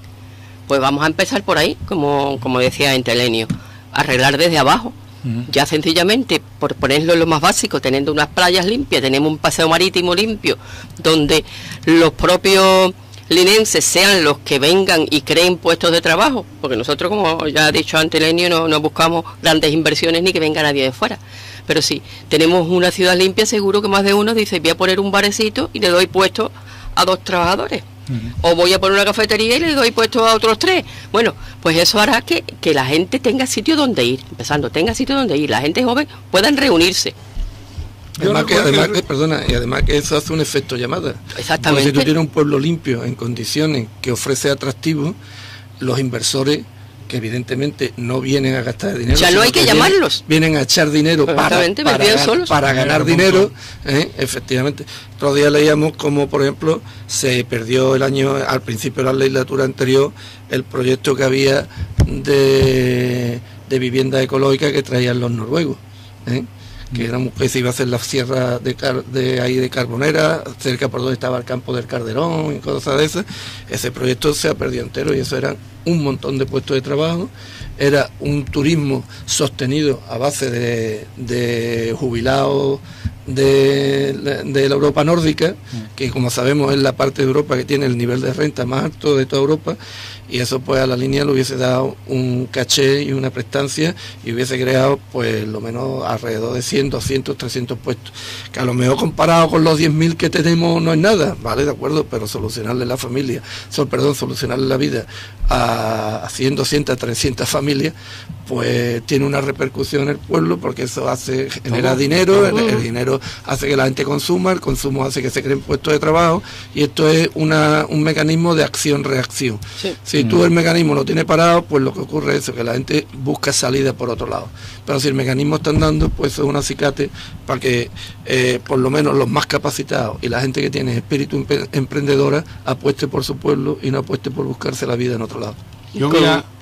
pues vamos a empezar por ahí, como decía Entelenio, arreglar desde abajo. Ya sencillamente, por ponerlo en lo más básico, teniendo unas playas limpias, tenemos un paseo marítimo limpio, donde los propios linenses sean los que vengan y creen puestos de trabajo, porque nosotros, como ya ha dicho Entelenio, no buscamos grandes inversiones ni que venga nadie de fuera. Pero si tenemos una ciudad limpia, seguro que más de uno dice, voy a poner un barecito y le doy puesto a 2 trabajadores. O voy a poner una cafetería y le doy puesto a otros 3. Bueno, pues eso hará que la gente tenga sitio donde ir. Empezando, tenga sitio donde ir. La gente joven puedan reunirse. Además que eso hace un efecto llamada. Exactamente. Porque si tú tienes un pueblo limpio, en condiciones, que ofrece atractivo, los inversores, que evidentemente no vienen a gastar dinero, ya no hay que llamarlos, vienen a echar dinero para ganar dinero, efectivamente. Otro día leíamos como, por ejemplo, se perdió el año, al principio de la legislatura anterior, el proyecto que había de vivienda ecológica que traían los noruegos, que se iba a hacer la sierra de Carbonera, cerca por donde estaba el Campo del Calderón y cosas de esas. Ese proyecto se ha perdido entero, y eso eran un montón de puestos de trabajo, era un turismo sostenido a base de jubilados de la Europa nórdica, que como sabemos es la parte de Europa que tiene el nivel de renta más alto de toda Europa, y eso pues a la línea le hubiese dado un caché y una prestancia, y hubiese creado pues lo menos alrededor de 100, 200, 300 puestos, que a lo mejor comparado con los 10.000 que tenemos no es nada, vale, de acuerdo, pero solucionarle la familia, solucionarle la vida a 100, 200, 300 familias, pues tiene una repercusión en el pueblo, porque eso genera dinero, el dinero hace que la gente consuma, el consumo hace que se creen puestos de trabajo, y esto es un mecanismo de acción-reacción. Si tú el mecanismo lo tienes parado, pues lo que ocurre es eso, que la gente busca salida por otro lado. Pero si el mecanismo está andando, pues eso es un acicate para que por lo menos los más capacitados y la gente que tiene espíritu emprendedora apueste por su pueblo y no apueste por buscarse la vida en otro lado.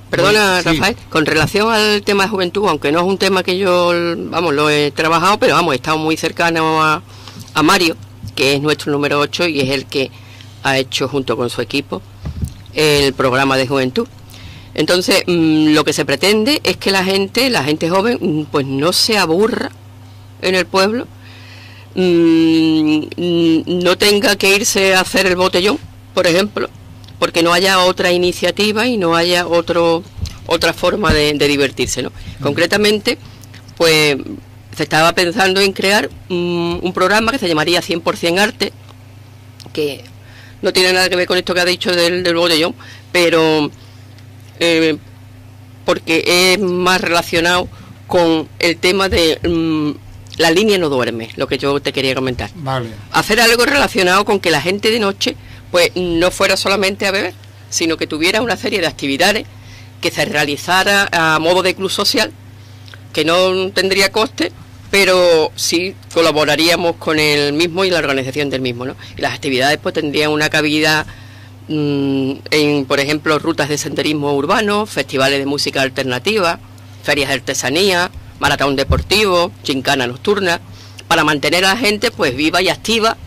Perdona, Rafael, con relación al tema de juventud, aunque no es un tema que yo, lo he trabajado, pero he estado muy cercano a Mario, que es nuestro número 8 y es el que ha hecho junto con su equipo el programa de juventud. Entonces, lo que se pretende es que la gente joven, pues no se aburra en el pueblo, no tenga que irse a hacer el botellón, por ejemplo, porque no haya otra iniciativa y no haya otra forma de divertirse, ¿no? Concretamente, pues se estaba pensando en crear un programa que se llamaría 100% Arte, que no tiene nada que ver con esto que ha dicho del botellón, pero porque es más relacionado con el tema de la línea no duerme, lo que yo te quería comentar. Vale. Hacer algo relacionado con que la gente de noche pues no fuera solamente a beber, sino que tuviera una serie de actividades que se realizara a modo de club social, que no tendría coste, pero sí colaboraríamos con el mismo y la organización del mismo, ¿no? Y las actividades pues tendrían una cabida en, por ejemplo, rutas de senderismo urbano, festivales de música alternativa, ferias de artesanía, maratón deportivo, chincana nocturna, para mantener a la gente pues viva y activa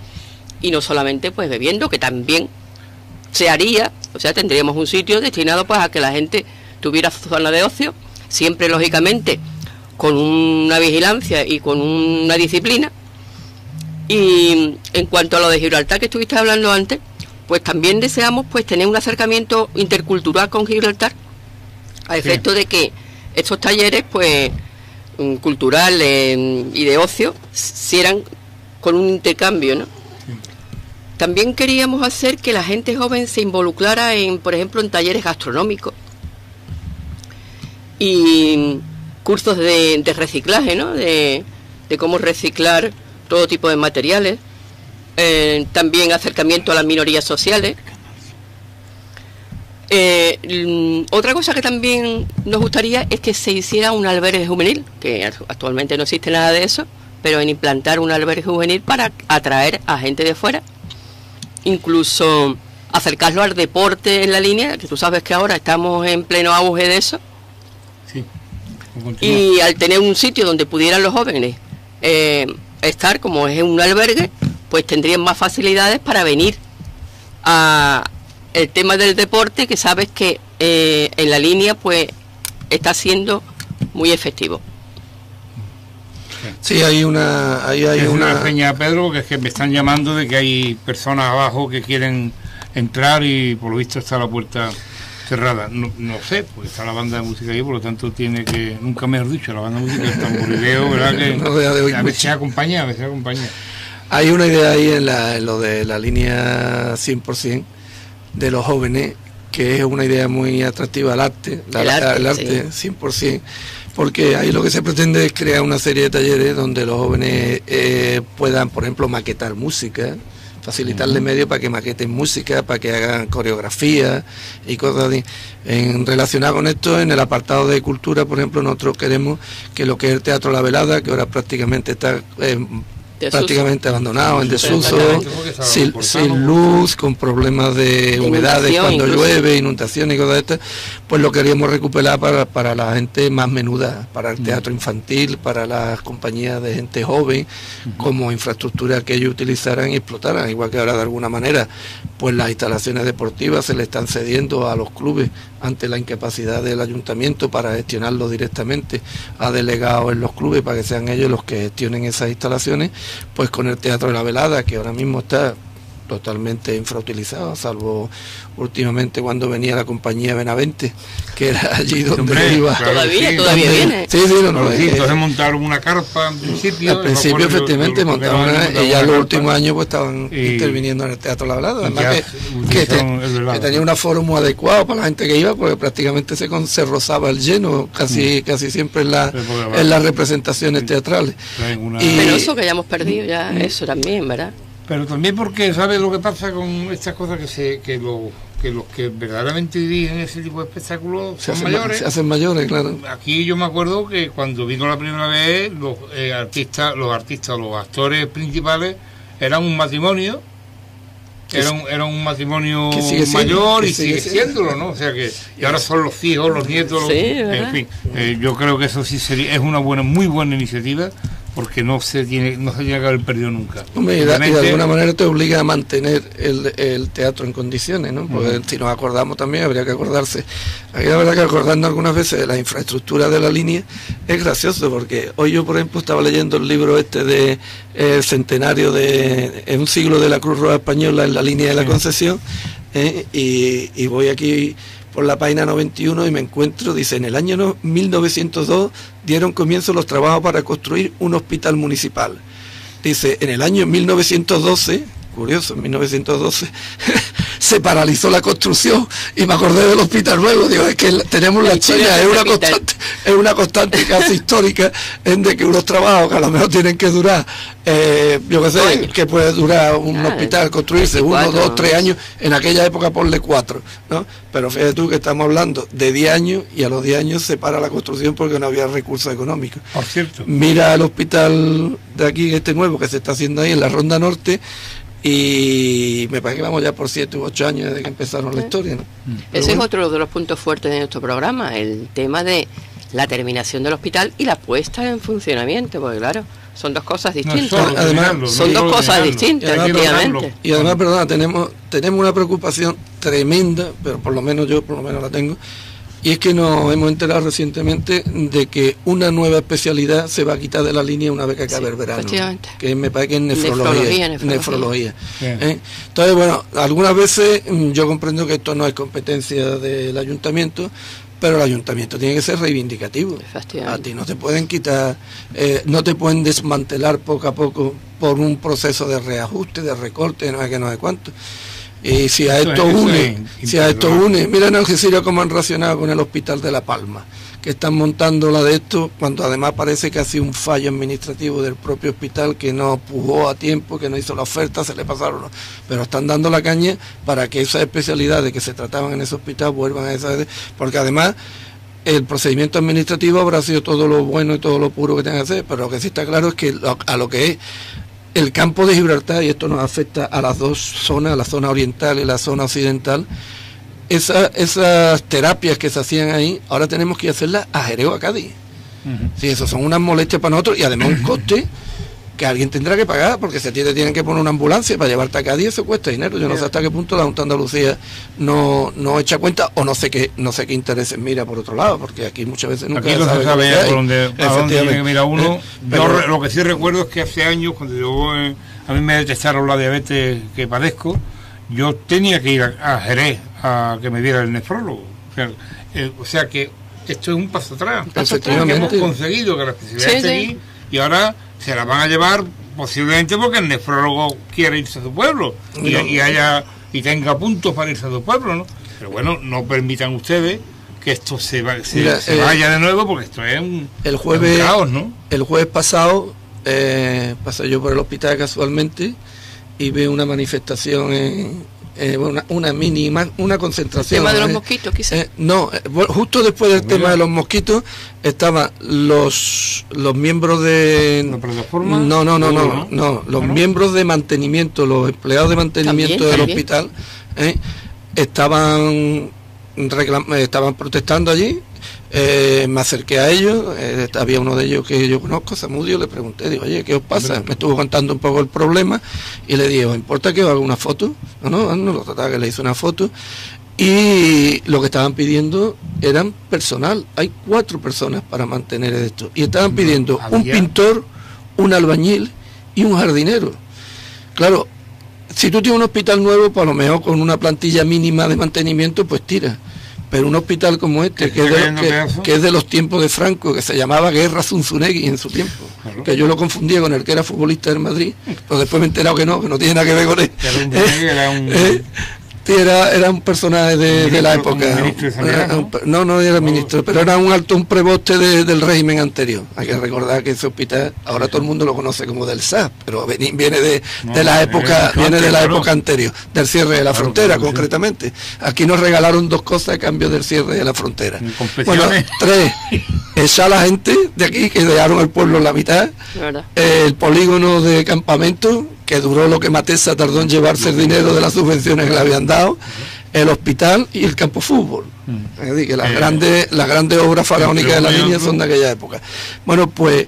y no solamente pues bebiendo, que también se haría. O sea, tendríamos un sitio destinado pues a que la gente tuviera su zona de ocio, siempre lógicamente con una vigilancia y con una disciplina. Y en cuanto a lo de Gibraltar que estuviste hablando antes, pues también deseamos pues tener un acercamiento intercultural con Gibraltar, a efecto de que estos talleres pues culturales y de ocio se eran con un intercambio, ¿no? También queríamos hacer que la gente joven se involucrara en, por ejemplo, en talleres gastronómicos y cursos de reciclaje, ¿no? De cómo reciclar todo tipo de materiales, también acercamiento a las minorías sociales. Otra cosa que también nos gustaría es que se hiciera un albergue juvenil, que actualmente no existe nada de eso, pero en implantar un albergue juvenil para atraer a gente de fuera. Incluso acercarlo al deporte en la línea, que tú sabes que ahora estamos en pleno auge de eso. Sí. Y al tener un sitio donde pudieran los jóvenes estar, como es un albergue, pues tendrían más facilidades para venir a el tema del deporte, que sabes que en la línea pues está siendo muy efectivo. Sí, hay una peña, Pedro, que es que me están llamando de que hay personas abajo que quieren entrar y por lo visto está la puerta cerrada. No sé, porque está la banda de música ahí, por lo tanto tiene que, nunca mejor dicho, la banda de música está un burileo, ¿verdad? Que no a veces acompaña, a veces acompaña. Hay una idea ahí en lo de la línea 100% de los jóvenes, que es una idea muy atractiva al arte, el arte sí. 100%, porque ahí lo que se pretende es crear una serie de talleres donde los jóvenes puedan, por ejemplo, maquetar música, facilitarle medios para que maqueten música, para que hagan coreografía y cosas así. En relacionado con esto, en el apartado de cultura, por ejemplo, nosotros queremos que lo que es el Teatro La Velada, que ahora prácticamente está prácticamente abandonado, en desuso, sin luz, con problemas de humedades cuando llueve, inundaciones y cosas de estas, pues lo queríamos recuperar para la gente más menuda, para el teatro infantil, para las compañías de gente joven, como infraestructura que ellos utilizaran y explotaran, igual que ahora de alguna manera, pues las instalaciones deportivas se le están cediendo a los clubes ante la incapacidad del ayuntamiento para gestionarlo directamente, ha delegado en los clubes para que sean ellos los que gestionen esas instalaciones. Pues con el Teatro de la Velada, que ahora mismo está totalmente infrautilizado, salvo últimamente cuando venía la compañía Benavente, que era allí donde iba. Claro, todavía viene. Sí, sí, entonces montaron una carpa en principio. Al principio, efectivamente, montaron una, y ya los últimos años pues estaban interviniendo en el Teatro La Velada, además que tenía un aforo muy adecuado para la gente que iba, porque prácticamente se rozaba el lleno casi siempre en las representaciones teatrales. Pero eso que ya hemos perdido, ya eso también, ¿verdad? Pero también porque, ¿sabes lo que pasa con estas cosas? Que los que verdaderamente dirigen ese tipo de espectáculos se hacen mayores, claro. Aquí yo me acuerdo que cuando vino la primera vez, los actores principales, eran un matrimonio, era un matrimonio mayor y sigue siéndolo, ¿no? O sea que, y ahora son los hijos, los nietos, en fin. Yo creo que eso sí sería, es una muy buena iniciativa, porque no se tiene que haber perdido nunca. Hombre, y de alguna manera te obliga a mantener el teatro en condiciones, ¿no? Porque si nos acordamos también, habría que acordarse. Aquí la verdad que acordando algunas veces de la infraestructura de la línea, es gracioso, porque hoy yo, por ejemplo, estaba leyendo el libro este de el centenario de en un siglo de la Cruz Roja Española en la línea de la Concesión, y voy aquí por la página 91 y me encuentro, dice, en el año 1902 dieron comienzo los trabajos para construir un hospital municipal. Dice, en el año 1912... curioso, en 1912 se paralizó la construcción y me acordé del Hospital Nuevo. Digo, es que tenemos la China, es una constante casi histórica, en de que unos trabajos que a lo mejor tienen que durar, yo qué sé, que puede durar un hospital construirse 1, 2, 3 años, en aquella época ponle 4, ¿no? Pero fíjate tú que estamos hablando de 10 años y a los 10 años se para la construcción porque no había recursos económicos. Por cierto. Mira el hospital de aquí, este nuevo que se está haciendo ahí en la Ronda Norte, y me parece que vamos ya por 7 u 8 años desde que empezaron la historia, ¿no? Ese es otro de los puntos fuertes de nuestro programa, el tema de la terminación del hospital y la puesta en funcionamiento, porque claro, son dos cosas distintas. No, además, son dos cosas distintas, efectivamente. Y además, perdona, tenemos una preocupación tremenda, pero por lo menos yo la tengo, y es que nos hemos enterado recientemente de que una nueva especialidad se va a quitar de la línea una vez que acabe el verano, que me parece que es nefrología. Entonces, bueno, algunas veces yo comprendo que esto no es competencia del ayuntamiento, pero el ayuntamiento tiene que ser reivindicativo. A ti no te pueden quitar, no te pueden desmantelar poco a poco por un proceso de reajuste, de recorte, no sé qué, no sé cuánto. Y si a esto une, mira en Algeciras cómo han reaccionado con el Hospital de La Palma, que están montando la de esto, cuando además parece que ha sido un fallo administrativo del propio hospital, que no pujó a tiempo, que no hizo la oferta, se le pasaron, pero están dando la caña para que esas especialidades que se trataban en ese hospital vuelvan a esas, porque además el procedimiento administrativo habrá sido todo lo bueno y todo lo puro que tengan que hacer, pero lo que sí está claro es que a lo que es el campo de Gibraltar, y esto nos afecta a las dos zonas, la zona oriental y la zona occidental, esas terapias que se hacían ahí, ahora tenemos que hacerlas a Jerez, a Cádiz. Sí, eso son unas molestias para nosotros y además un coste que alguien tendrá que pagar, porque si a ti te tienen que poner una ambulancia para llevarte a Cádiz, eso cuesta dinero. Yo no sé hasta qué punto la Junta de Andalucía no echa cuenta, o no sé qué intereses mira por otro lado, porque aquí muchas veces nunca aquí no se sabe por dónde tiene que mirar uno. Pero yo lo que sí recuerdo es que hace años, cuando yo a mí me detectaron la diabetes que padezco, yo tenía que ir a Jerez a que me viera el nefrólogo. O sea que esto es un paso atrás, porque hemos conseguido que la especialidad esté aquí y ahora se la van a llevar posiblemente porque el nefrólogo quiere irse a su pueblo y tenga puntos para irse a su pueblo, ¿no? Pero bueno, no permitan ustedes que esto se vaya de nuevo, porque esto es un caos, ¿no? El jueves pasado pasé yo por el hospital casualmente y vi una manifestación una concentración. ¿El tema de los mosquitos, quizás? No, justo después del tema de los mosquitos estaban los miembros de... ¿La plataforma? No, los miembros de mantenimiento, los empleados de mantenimiento del hospital estaban protestando allí. Me acerqué a ellos, había uno de ellos que yo conozco, Samudio, le pregunté, digo, oye, ¿qué os pasa? Me estuvo contando un poco el problema y le dije, ¿os importa que os haga una foto? No, lo trataba que le hice una foto, y lo que estaban pidiendo eran personal. Hay 4 personas para mantener esto y estaban pidiendo un pintor, un albañil y un jardinero. Claro, si tú tienes un hospital nuevo, pues a lo mejor con una plantilla mínima de mantenimiento, pues tira. Pero un hospital como este, que es de los tiempos de Franco, que se llamaba Guerra Zunzunegui en su tiempo, que yo lo confundía con el que era futbolista del Madrid, pero después me he enterado que no tiene nada que ver con él. Era un personaje de la época. No era ministro, pero era un preboste del régimen anterior. Hay que recordar que ese hospital, ahora todo el mundo lo conoce como del SAP, pero viene de la época anterior, del cierre de la frontera, concretamente. Aquí nos regalaron 2 cosas a cambio del cierre de la frontera. Bueno, 3. Echar a la gente de aquí, que dejaron el pueblo en la mitad, el polígono de campamento, que duró lo que Matesa tardó en llevarse el dinero de las subvenciones que le habían dado, el hospital y el campo fútbol. Es decir, que las grandes obras faraónicas de la línea son de aquella época. Bueno, pues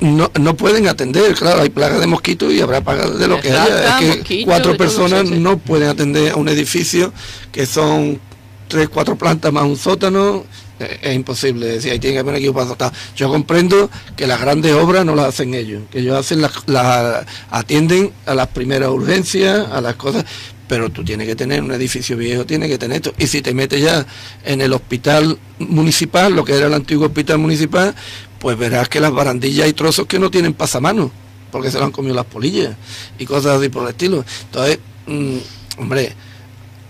no pueden atender, claro, hay plagas de mosquitos y habrá plagas de lo que haya. Es que 4 personas no pueden atender a un edificio que son 3, 4 plantas más un sótano. Es imposible, decir, ahí tiene que haber un equipo para tratar. Yo comprendo que las grandes obras no las hacen ellos, que ellos atienden a las primeras urgencias, a las cosas, pero tú tienes que tener un edificio viejo, tienes que tener esto. Y si te metes ya en el hospital municipal, lo que era el antiguo hospital municipal, pues verás que las barandillas hay trozos que no tienen pasamanos, porque se lo han comido las polillas y cosas así por el estilo. Entonces, hombre,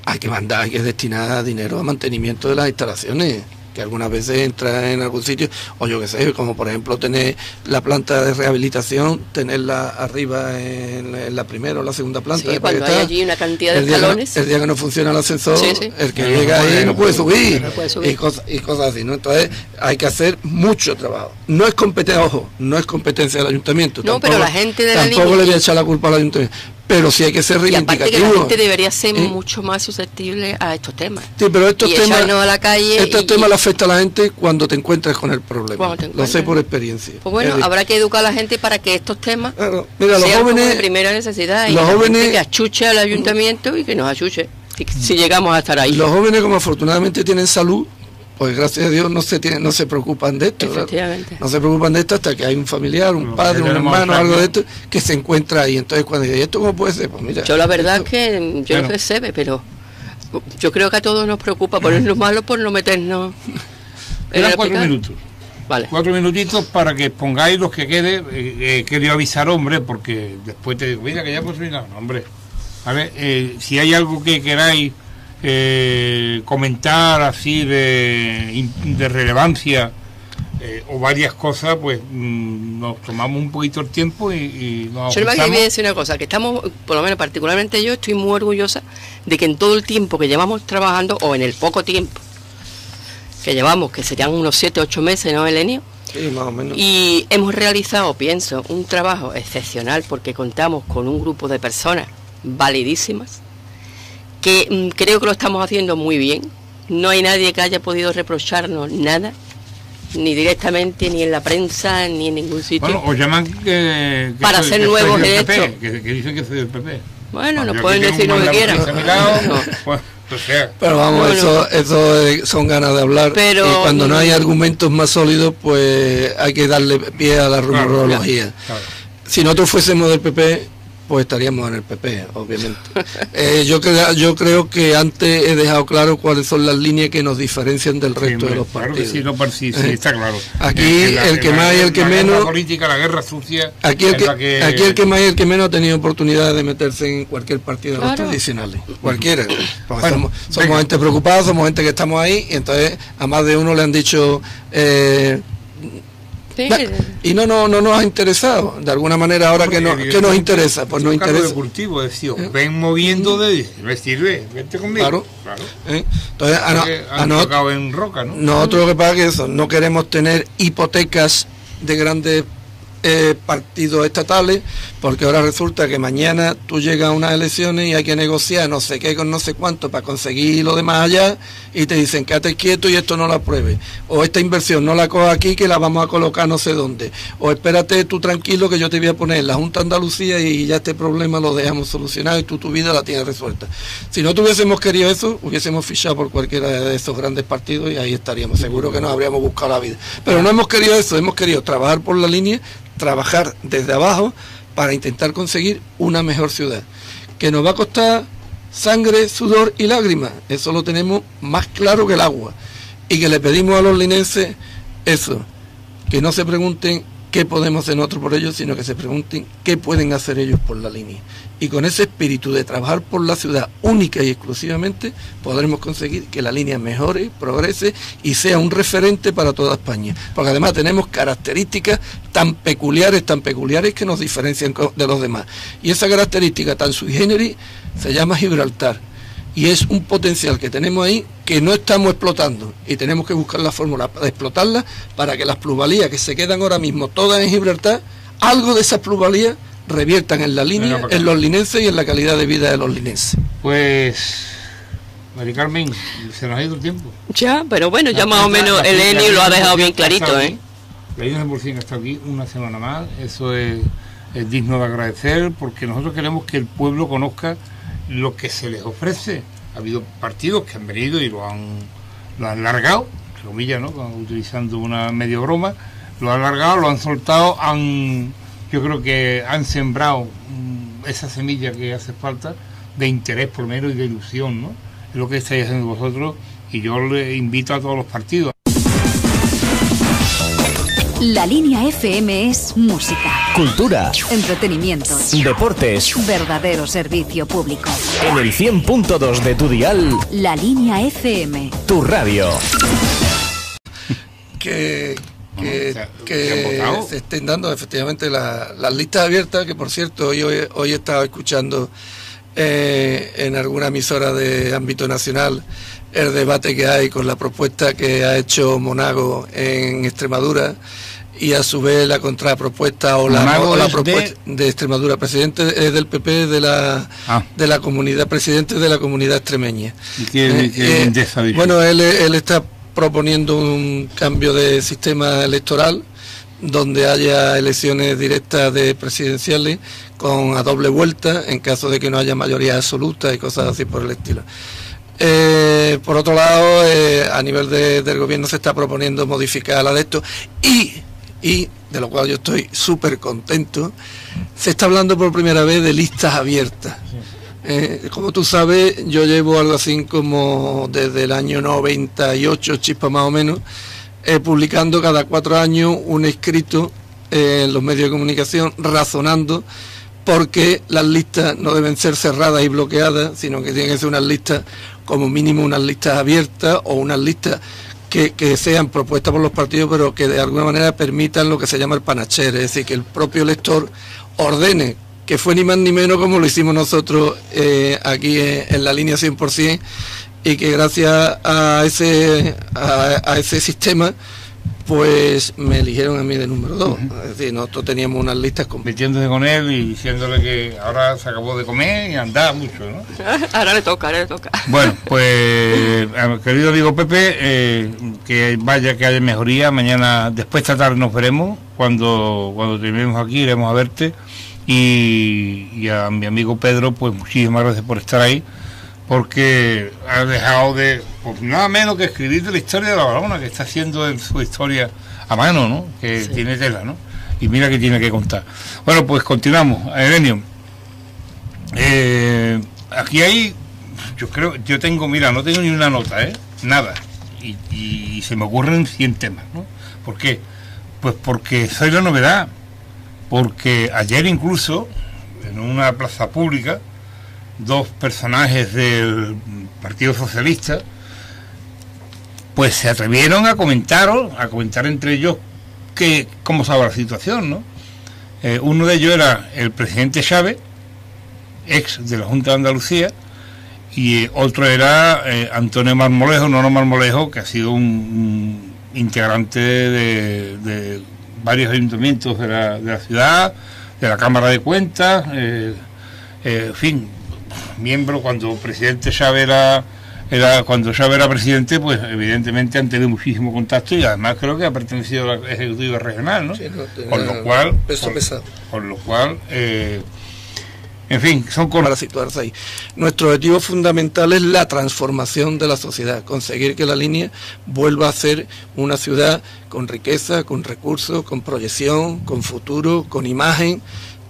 hay que mandar, hay que destinar dinero a mantenimiento de las instalaciones, que algunas veces entra en algún sitio, o yo qué sé, como por ejemplo tener la planta de rehabilitación, tenerla arriba en la primera o la segunda planta. Sí, cuando hay allí una cantidad de escalones. El día que no funciona el ascensor, sí, sí, el que no llega ahí no puede subir, y cosas así, ¿no? Entonces hay que hacer mucho trabajo. No es competencia, ojo, no es competencia del ayuntamiento. No, tampoco, pero la gente de la línea... Tampoco le voy a echar la culpa al ayuntamiento. Pero sí hay que ser reivindicativo. Y aparte que la gente debería ser mucho más susceptible a estos temas. Sí, pero estos temas le afecta a la gente cuando te encuentras con el problema. Lo sé por experiencia. Pues bueno, habrá que educar a la gente para que estos temas sean los jóvenes de primera necesidad. Y los jóvenes que achuche al ayuntamiento y que nos achuche si llegamos a estar ahí. Los jóvenes, como afortunadamente tienen salud, pues gracias a Dios no se preocupan de esto. Efectivamente. No se preocupan de esto hasta que hay un familiar, un padre, un hermano, algo de esto, que se encuentra ahí. Entonces cuando dice, ¿esto cómo puede ser? Pues mira, yo la verdad es que yo no sé, pero yo creo que a todos nos preocupa ponernos malos por no meternos. Eran 4 minutos. Vale. 4 minutitos para que pongáis los que quede. Quería avisar, hombre, porque después te digo, mira que ya pues mira, no, hombre. A ver, si hay algo que queráis comentar así de relevancia o varias cosas, pues nos tomamos un poquito el tiempo y nos ajustamos. Yo voy a decir una cosa, que estamos, por lo menos particularmente yo, estoy muy orgullosa de que en todo el tiempo que llevamos trabajando, o en el poco tiempo que llevamos, que serían unos 7 u 8 meses, ¿no, Elenio? Sí, más o menos. Y hemos realizado, pienso, un trabajo excepcional, porque contamos con un grupo de personas validísimas, que creo que lo estamos haciendo muy bien. No hay nadie que haya podido reprocharnos nada, ni directamente, ni en la prensa, ni en ningún sitio. Bueno, os llaman que para ser nuevos en esto. Que dicen que soy del PP. Bueno, nos pueden decir lo que quieran. Pero vamos, eso son ganas de hablar. Pero y cuando no hay argumentos más sólidos, pues hay que darle pie a la rumorología. Claro. Si nosotros fuésemos del PP... pues estaríamos en el PP, obviamente. Yo creo que antes he dejado claro cuáles son las líneas que nos diferencian del resto de los partidos. Claro, sí, sí, está claro. Aquí el que más y el que menos... La política, la guerra sucia... Aquí el que más y el que menos ha tenido oportunidad de meterse en cualquier partido de los tradicionales. Cualquiera. Somos gente preocupada, somos gente que estamos ahí, y entonces a más de uno le han dicho... Sí. Y no nos ha interesado de alguna manera ahora que nos interesa, pues no interesa de cultivo, es decir, ven moviendo de vestir, vente conmigo, claro. Entonces han tocado en roca, ¿no? Nosotros lo que pasa es que eso, no queremos tener hipotecas de grandes partidos estatales, porque ahora resulta que mañana tú llegas a unas elecciones y hay que negociar no sé qué con no sé cuánto para conseguir lo demás allá, y te dicen quédate quieto y esto no lo apruebes, o esta inversión no la cojas aquí que la vamos a colocar no sé dónde, o espérate tú tranquilo que yo te voy a poner en la Junta de Andalucía y ya este problema lo dejamos solucionado y tú tu vida la tienes resuelta. Si no tuviésemos querido eso, hubiésemos fichado por cualquiera de esos grandes partidos y ahí estaríamos, seguro que nos habríamos buscado la vida, pero no hemos querido eso, hemos querido trabajar por la línea, trabajar desde abajo para intentar conseguir una mejor ciudad, que nos va a costar sangre, sudor y lágrimas, eso lo tenemos más claro que el agua, y que le pedimos a los linenses eso, que no se pregunten qué podemos hacer nosotros por ellos, sino que se pregunten qué pueden hacer ellos por la línea, y con ese espíritu de trabajar por la ciudad única y exclusivamente podremos conseguir que la línea mejore, progrese y sea un referente para toda España, porque además tenemos características tan peculiares que nos diferencian de los demás, y esa característica tan sui generis se llama Gibraltar, y es un potencial que tenemos ahí que no estamos explotando, y tenemos que buscar la fórmula para explotarla, para que las plusvalías que se quedan ahora mismo todas en Gibraltar, algo de esas plusvalías reviertan en la línea, en los linenses y en la calidad de vida de los linenses. Pues, Mari Carmen, se nos ha ido el tiempo. Ya, pero bueno, ya más o menos el Eni lo ha dejado bien clarito, ¿eh? La Línea 100% está aquí una semana más, eso es digno de agradecer, porque nosotros queremos que el pueblo conozca lo que se les ofrece. Ha habido partidos que han venido y lo han largado, entre comillas, ¿no? Utilizando una medio broma, lo han largado, lo han soltado, yo creo que han sembrado esa semilla que hace falta de interés por menos y de ilusión, ¿no? Es lo que estáis haciendo vosotros, y yo les invito a todos los partidos. La Línea FM es música, cultura, entretenimiento, deportes, verdadero servicio público. En el 100.2 de tu dial, La Línea FM, tu radio. Que se estén dando efectivamente las listas abiertas, que por cierto hoy he estado escuchando en alguna emisora de ámbito nacional el debate que hay con la propuesta que ha hecho Monago en Extremadura y a su vez la contrapropuesta o la propuesta de Extremadura, presidente del PP de la comunidad, presidente de la comunidad extremeña. Bueno, él está proponiendo un cambio de sistema electoral donde haya elecciones directas de presidenciales con a doble vuelta en caso de que no haya mayoría absoluta y cosas así por el estilo. Por otro lado, a nivel del gobierno se está proponiendo modificar la de esto y de lo cual yo estoy súper contento, se está hablando por primera vez de listas abiertas. Como tú sabes, yo llevo algo así como desde el año 98, chispa más o menos, publicando cada 4 años un escrito en los medios de comunicación razonando porque las listas no deben ser cerradas y bloqueadas, sino que tienen que ser unas listas, como mínimo unas listas abiertas o unas listas que sean propuestas por los partidos, pero que de alguna manera permitan lo que se llama el panachero, es decir, que el propio elector ordene, que fue ni más ni menos como lo hicimos nosotros aquí en La Línea 100%, y que gracias a ese sistema pues me eligieron a mí de número 2. Es decir, nosotros teníamos unas listas compitiéndose con él y diciéndole que ahora se acabó de comer y andaba mucho, ¿no? Ahora le toca. Bueno, pues, querido amigo Pepe, que vaya que haya mejoría. Mañana, después de esta tarde, nos veremos. Cuando terminemos aquí, iremos a verte. Y a mi amigo Pedro, pues muchísimas gracias por estar ahí, porque ha dejado de, pues, nada menos que escribir de la historia de la Barona, que está haciendo su historia a mano, ¿no? Que sí. Tiene tela, ¿no? Y mira que tiene que contar. Bueno, pues continuamos. Elenio, aquí hay, yo tengo, mira, no tengo ni una nota, nada, y se me ocurren 100 temas, ¿no? ¿Por qué? Pues porque soy la novedad, porque ayer incluso en una plaza pública dos personajes del Partido Socialista pues se atrevieron a comentar entre ellos que cómo estaba la situación, ¿no? Uno de ellos era el presidente Chávez, ex de la Junta de Andalucía, y otro era Antonio Marmolejo, Nono Marmolejo, que ha sido un integrante de varios ayuntamientos de la ciudad, de la Cámara de Cuentas, en fin, miembro. Cuando Chávez era presidente, pues evidentemente han tenido muchísimo contacto y además creo que ha pertenecido a la Ejecutiva Regional, ¿no? Sí, no, con lo cual, peso pesado. Con lo cual, en fin, son cosas para situarse ahí. Nuestro objetivo fundamental es la transformación de la sociedad, conseguir que La Línea vuelva a ser una ciudad con riqueza, con recursos, con proyección, con futuro, con imagen,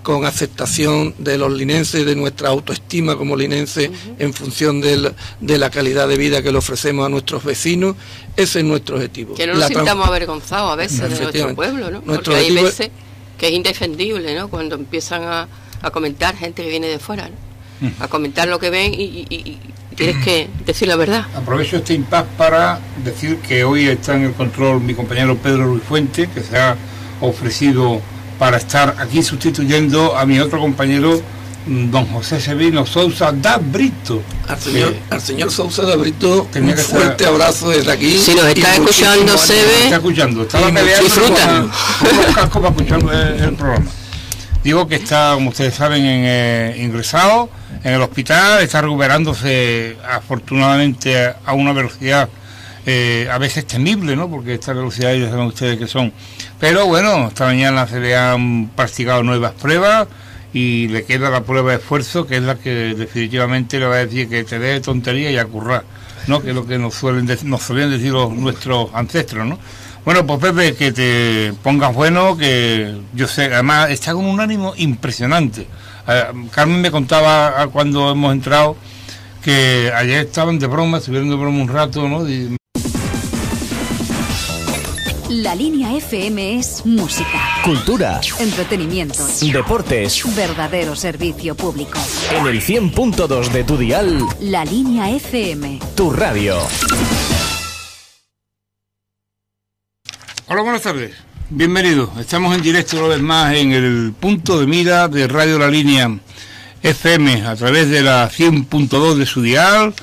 con aceptación de los linenses, de nuestra autoestima como linense en función de la calidad de vida que le ofrecemos a nuestros vecinos. Ese es nuestro objetivo. Que no nos sintamos avergonzados a veces de nuestro pueblo, ¿no? Porque hay veces que es indefendible, ¿no? Cuando empiezan a comentar gente que viene de fuera, ¿no? A comentar lo que ven y tienes que decir la verdad. Aprovecho este impasse para decir que hoy está en el control mi compañero Pedro Ruiz Fuente, que se ha ofrecido para estar aquí sustituyendo a mi otro compañero, don José Sevino Sousa da Brito. Al señor Sousa da Brito, tenía un fuerte abrazo desde aquí. Si nos está escuchando, Seve, estaba peleando con los cascos para escuchar el programa. Digo que está, como ustedes saben, ingresado en el hospital, está recuperándose afortunadamente a una velocidad a veces temible, ¿no? Porque estas velocidades ya saben ustedes que son. Pero bueno, esta mañana se le han practicado nuevas pruebas y le queda la prueba de esfuerzo, que es la que definitivamente le va a decir que te dé tontería y a currar, ¿no? Que es lo que nos suelen decir nuestros ancestros, ¿no? Bueno, pues Pepe, que te pongas bueno, que yo sé, además está con un ánimo impresionante. Carmen me contaba cuando hemos entrado que ayer estuvieron de broma un rato, ¿no? La Línea FM es música, cultura, entretenimiento, deportes, verdadero servicio público. En el 100.2 de tu dial, La Línea FM, tu radio. Hola, buenas tardes. Bienvenidos. Estamos en directo una vez más en el punto de mira de Radio La Línea FM a través de la 100.2 de su dial.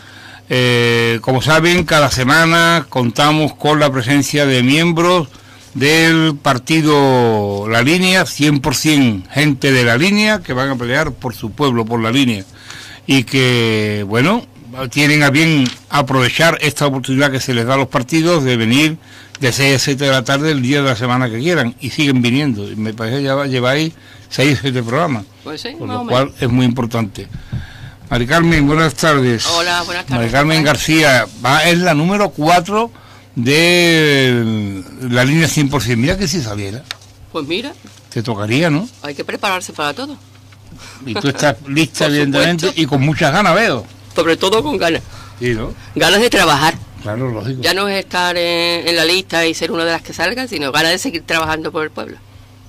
Como saben, cada semana contamos con la presencia de miembros del partido La Línea, 100% gente de La Línea, que van a pelear por su pueblo, por La Línea, y que, bueno, tienen a bien aprovechar esta oportunidad que se les da a los partidos de venir de 6 a 7 de la tarde el día de la semana que quieran, y siguen viniendo. Me parece que ya lleváis 6 o 7 programas, pues sí, por lo cual es muy importante. Mari Carmen, buenas tardes. Hola, buenas tardes. Mari Carmen García es la número 4 de La Línea 100%. Mira que si saliera. Pues mira. Te tocaría, ¿no? Hay que prepararse para todo. Y tú estás lista, evidentemente, y con muchas ganas, veo. Sobre todo con ganas. Sí, ¿no? Ganas de trabajar. Claro, lógico. Ya no es estar en la lista y ser una de las que salgan, sino ganas de seguir trabajando por el pueblo.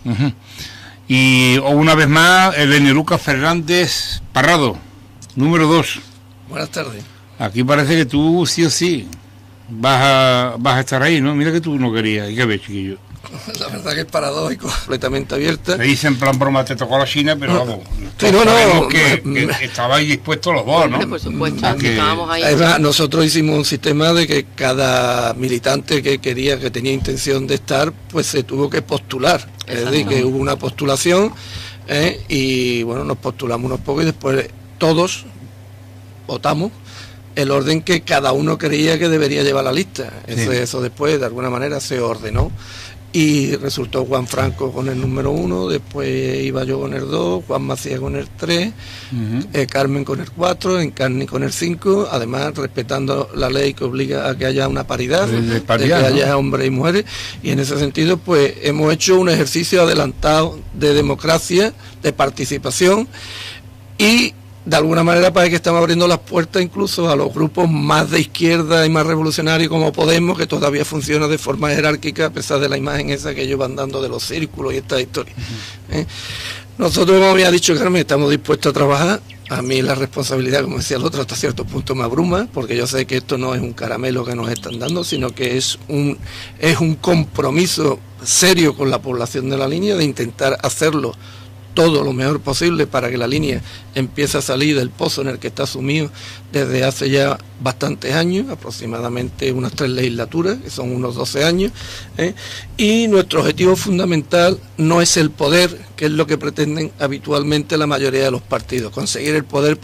Uh-huh. Y una vez más, Elena Lucas Fernández Parrado. Número 2. Buenas tardes. Aquí parece que tú sí o sí vas a estar ahí, ¿no? Mira que tú no querías. ¿Y qué ves, chiquillo? La verdad que es paradójico, completamente abierta. Me dicen, en plan broma, te tocó la China, pero vamos. Sí, no. Que estabais dispuestos los dos, ¿no? Por supuesto, estábamos ahí. Además, nosotros hicimos un sistema de que cada militante que quería, que tenía intención de estar, pues se tuvo que postular. Exacto. Es decir, que hubo una postulación, y bueno, nos postulamos unos pocos y después todos votamos el orden que cada uno creía que debería llevar la lista. Eso, sí. Eso después, de alguna manera, se ordenó. Y resultó Juan Franco con el número 1, después iba yo con el 2, Juan Macías con el 3, uh-huh. Carmen con el 4, Encarni con el 5, además respetando la ley que obliga a que haya una paridad, de que haya, ¿no?, hombres y mujeres. Y en ese sentido, pues hemos hecho un ejercicio adelantado de democracia, de participación y, de alguna manera, parece que estamos abriendo las puertas incluso a los grupos más de izquierda y más revolucionarios como Podemos, que todavía funciona de forma jerárquica a pesar de la imagen esa que ellos van dando de los círculos y esta historia. Uh-huh. Nosotros, como había dicho Carmen, estamos dispuestos a trabajar. A mí la responsabilidad, como decía el otro, hasta cierto punto me abruma, porque yo sé que esto no es un caramelo que nos están dando, sino que es un compromiso serio con la población de La Línea de intentar hacerlo todo lo mejor posible para que La Línea empiece a salir del pozo en el que está sumido desde hace ya bastantes años, aproximadamente unas 3 legislaturas, que son unos 12 años, y nuestro objetivo fundamental no es el poder, que es lo que pretenden habitualmente la mayoría de los partidos, conseguir el poder.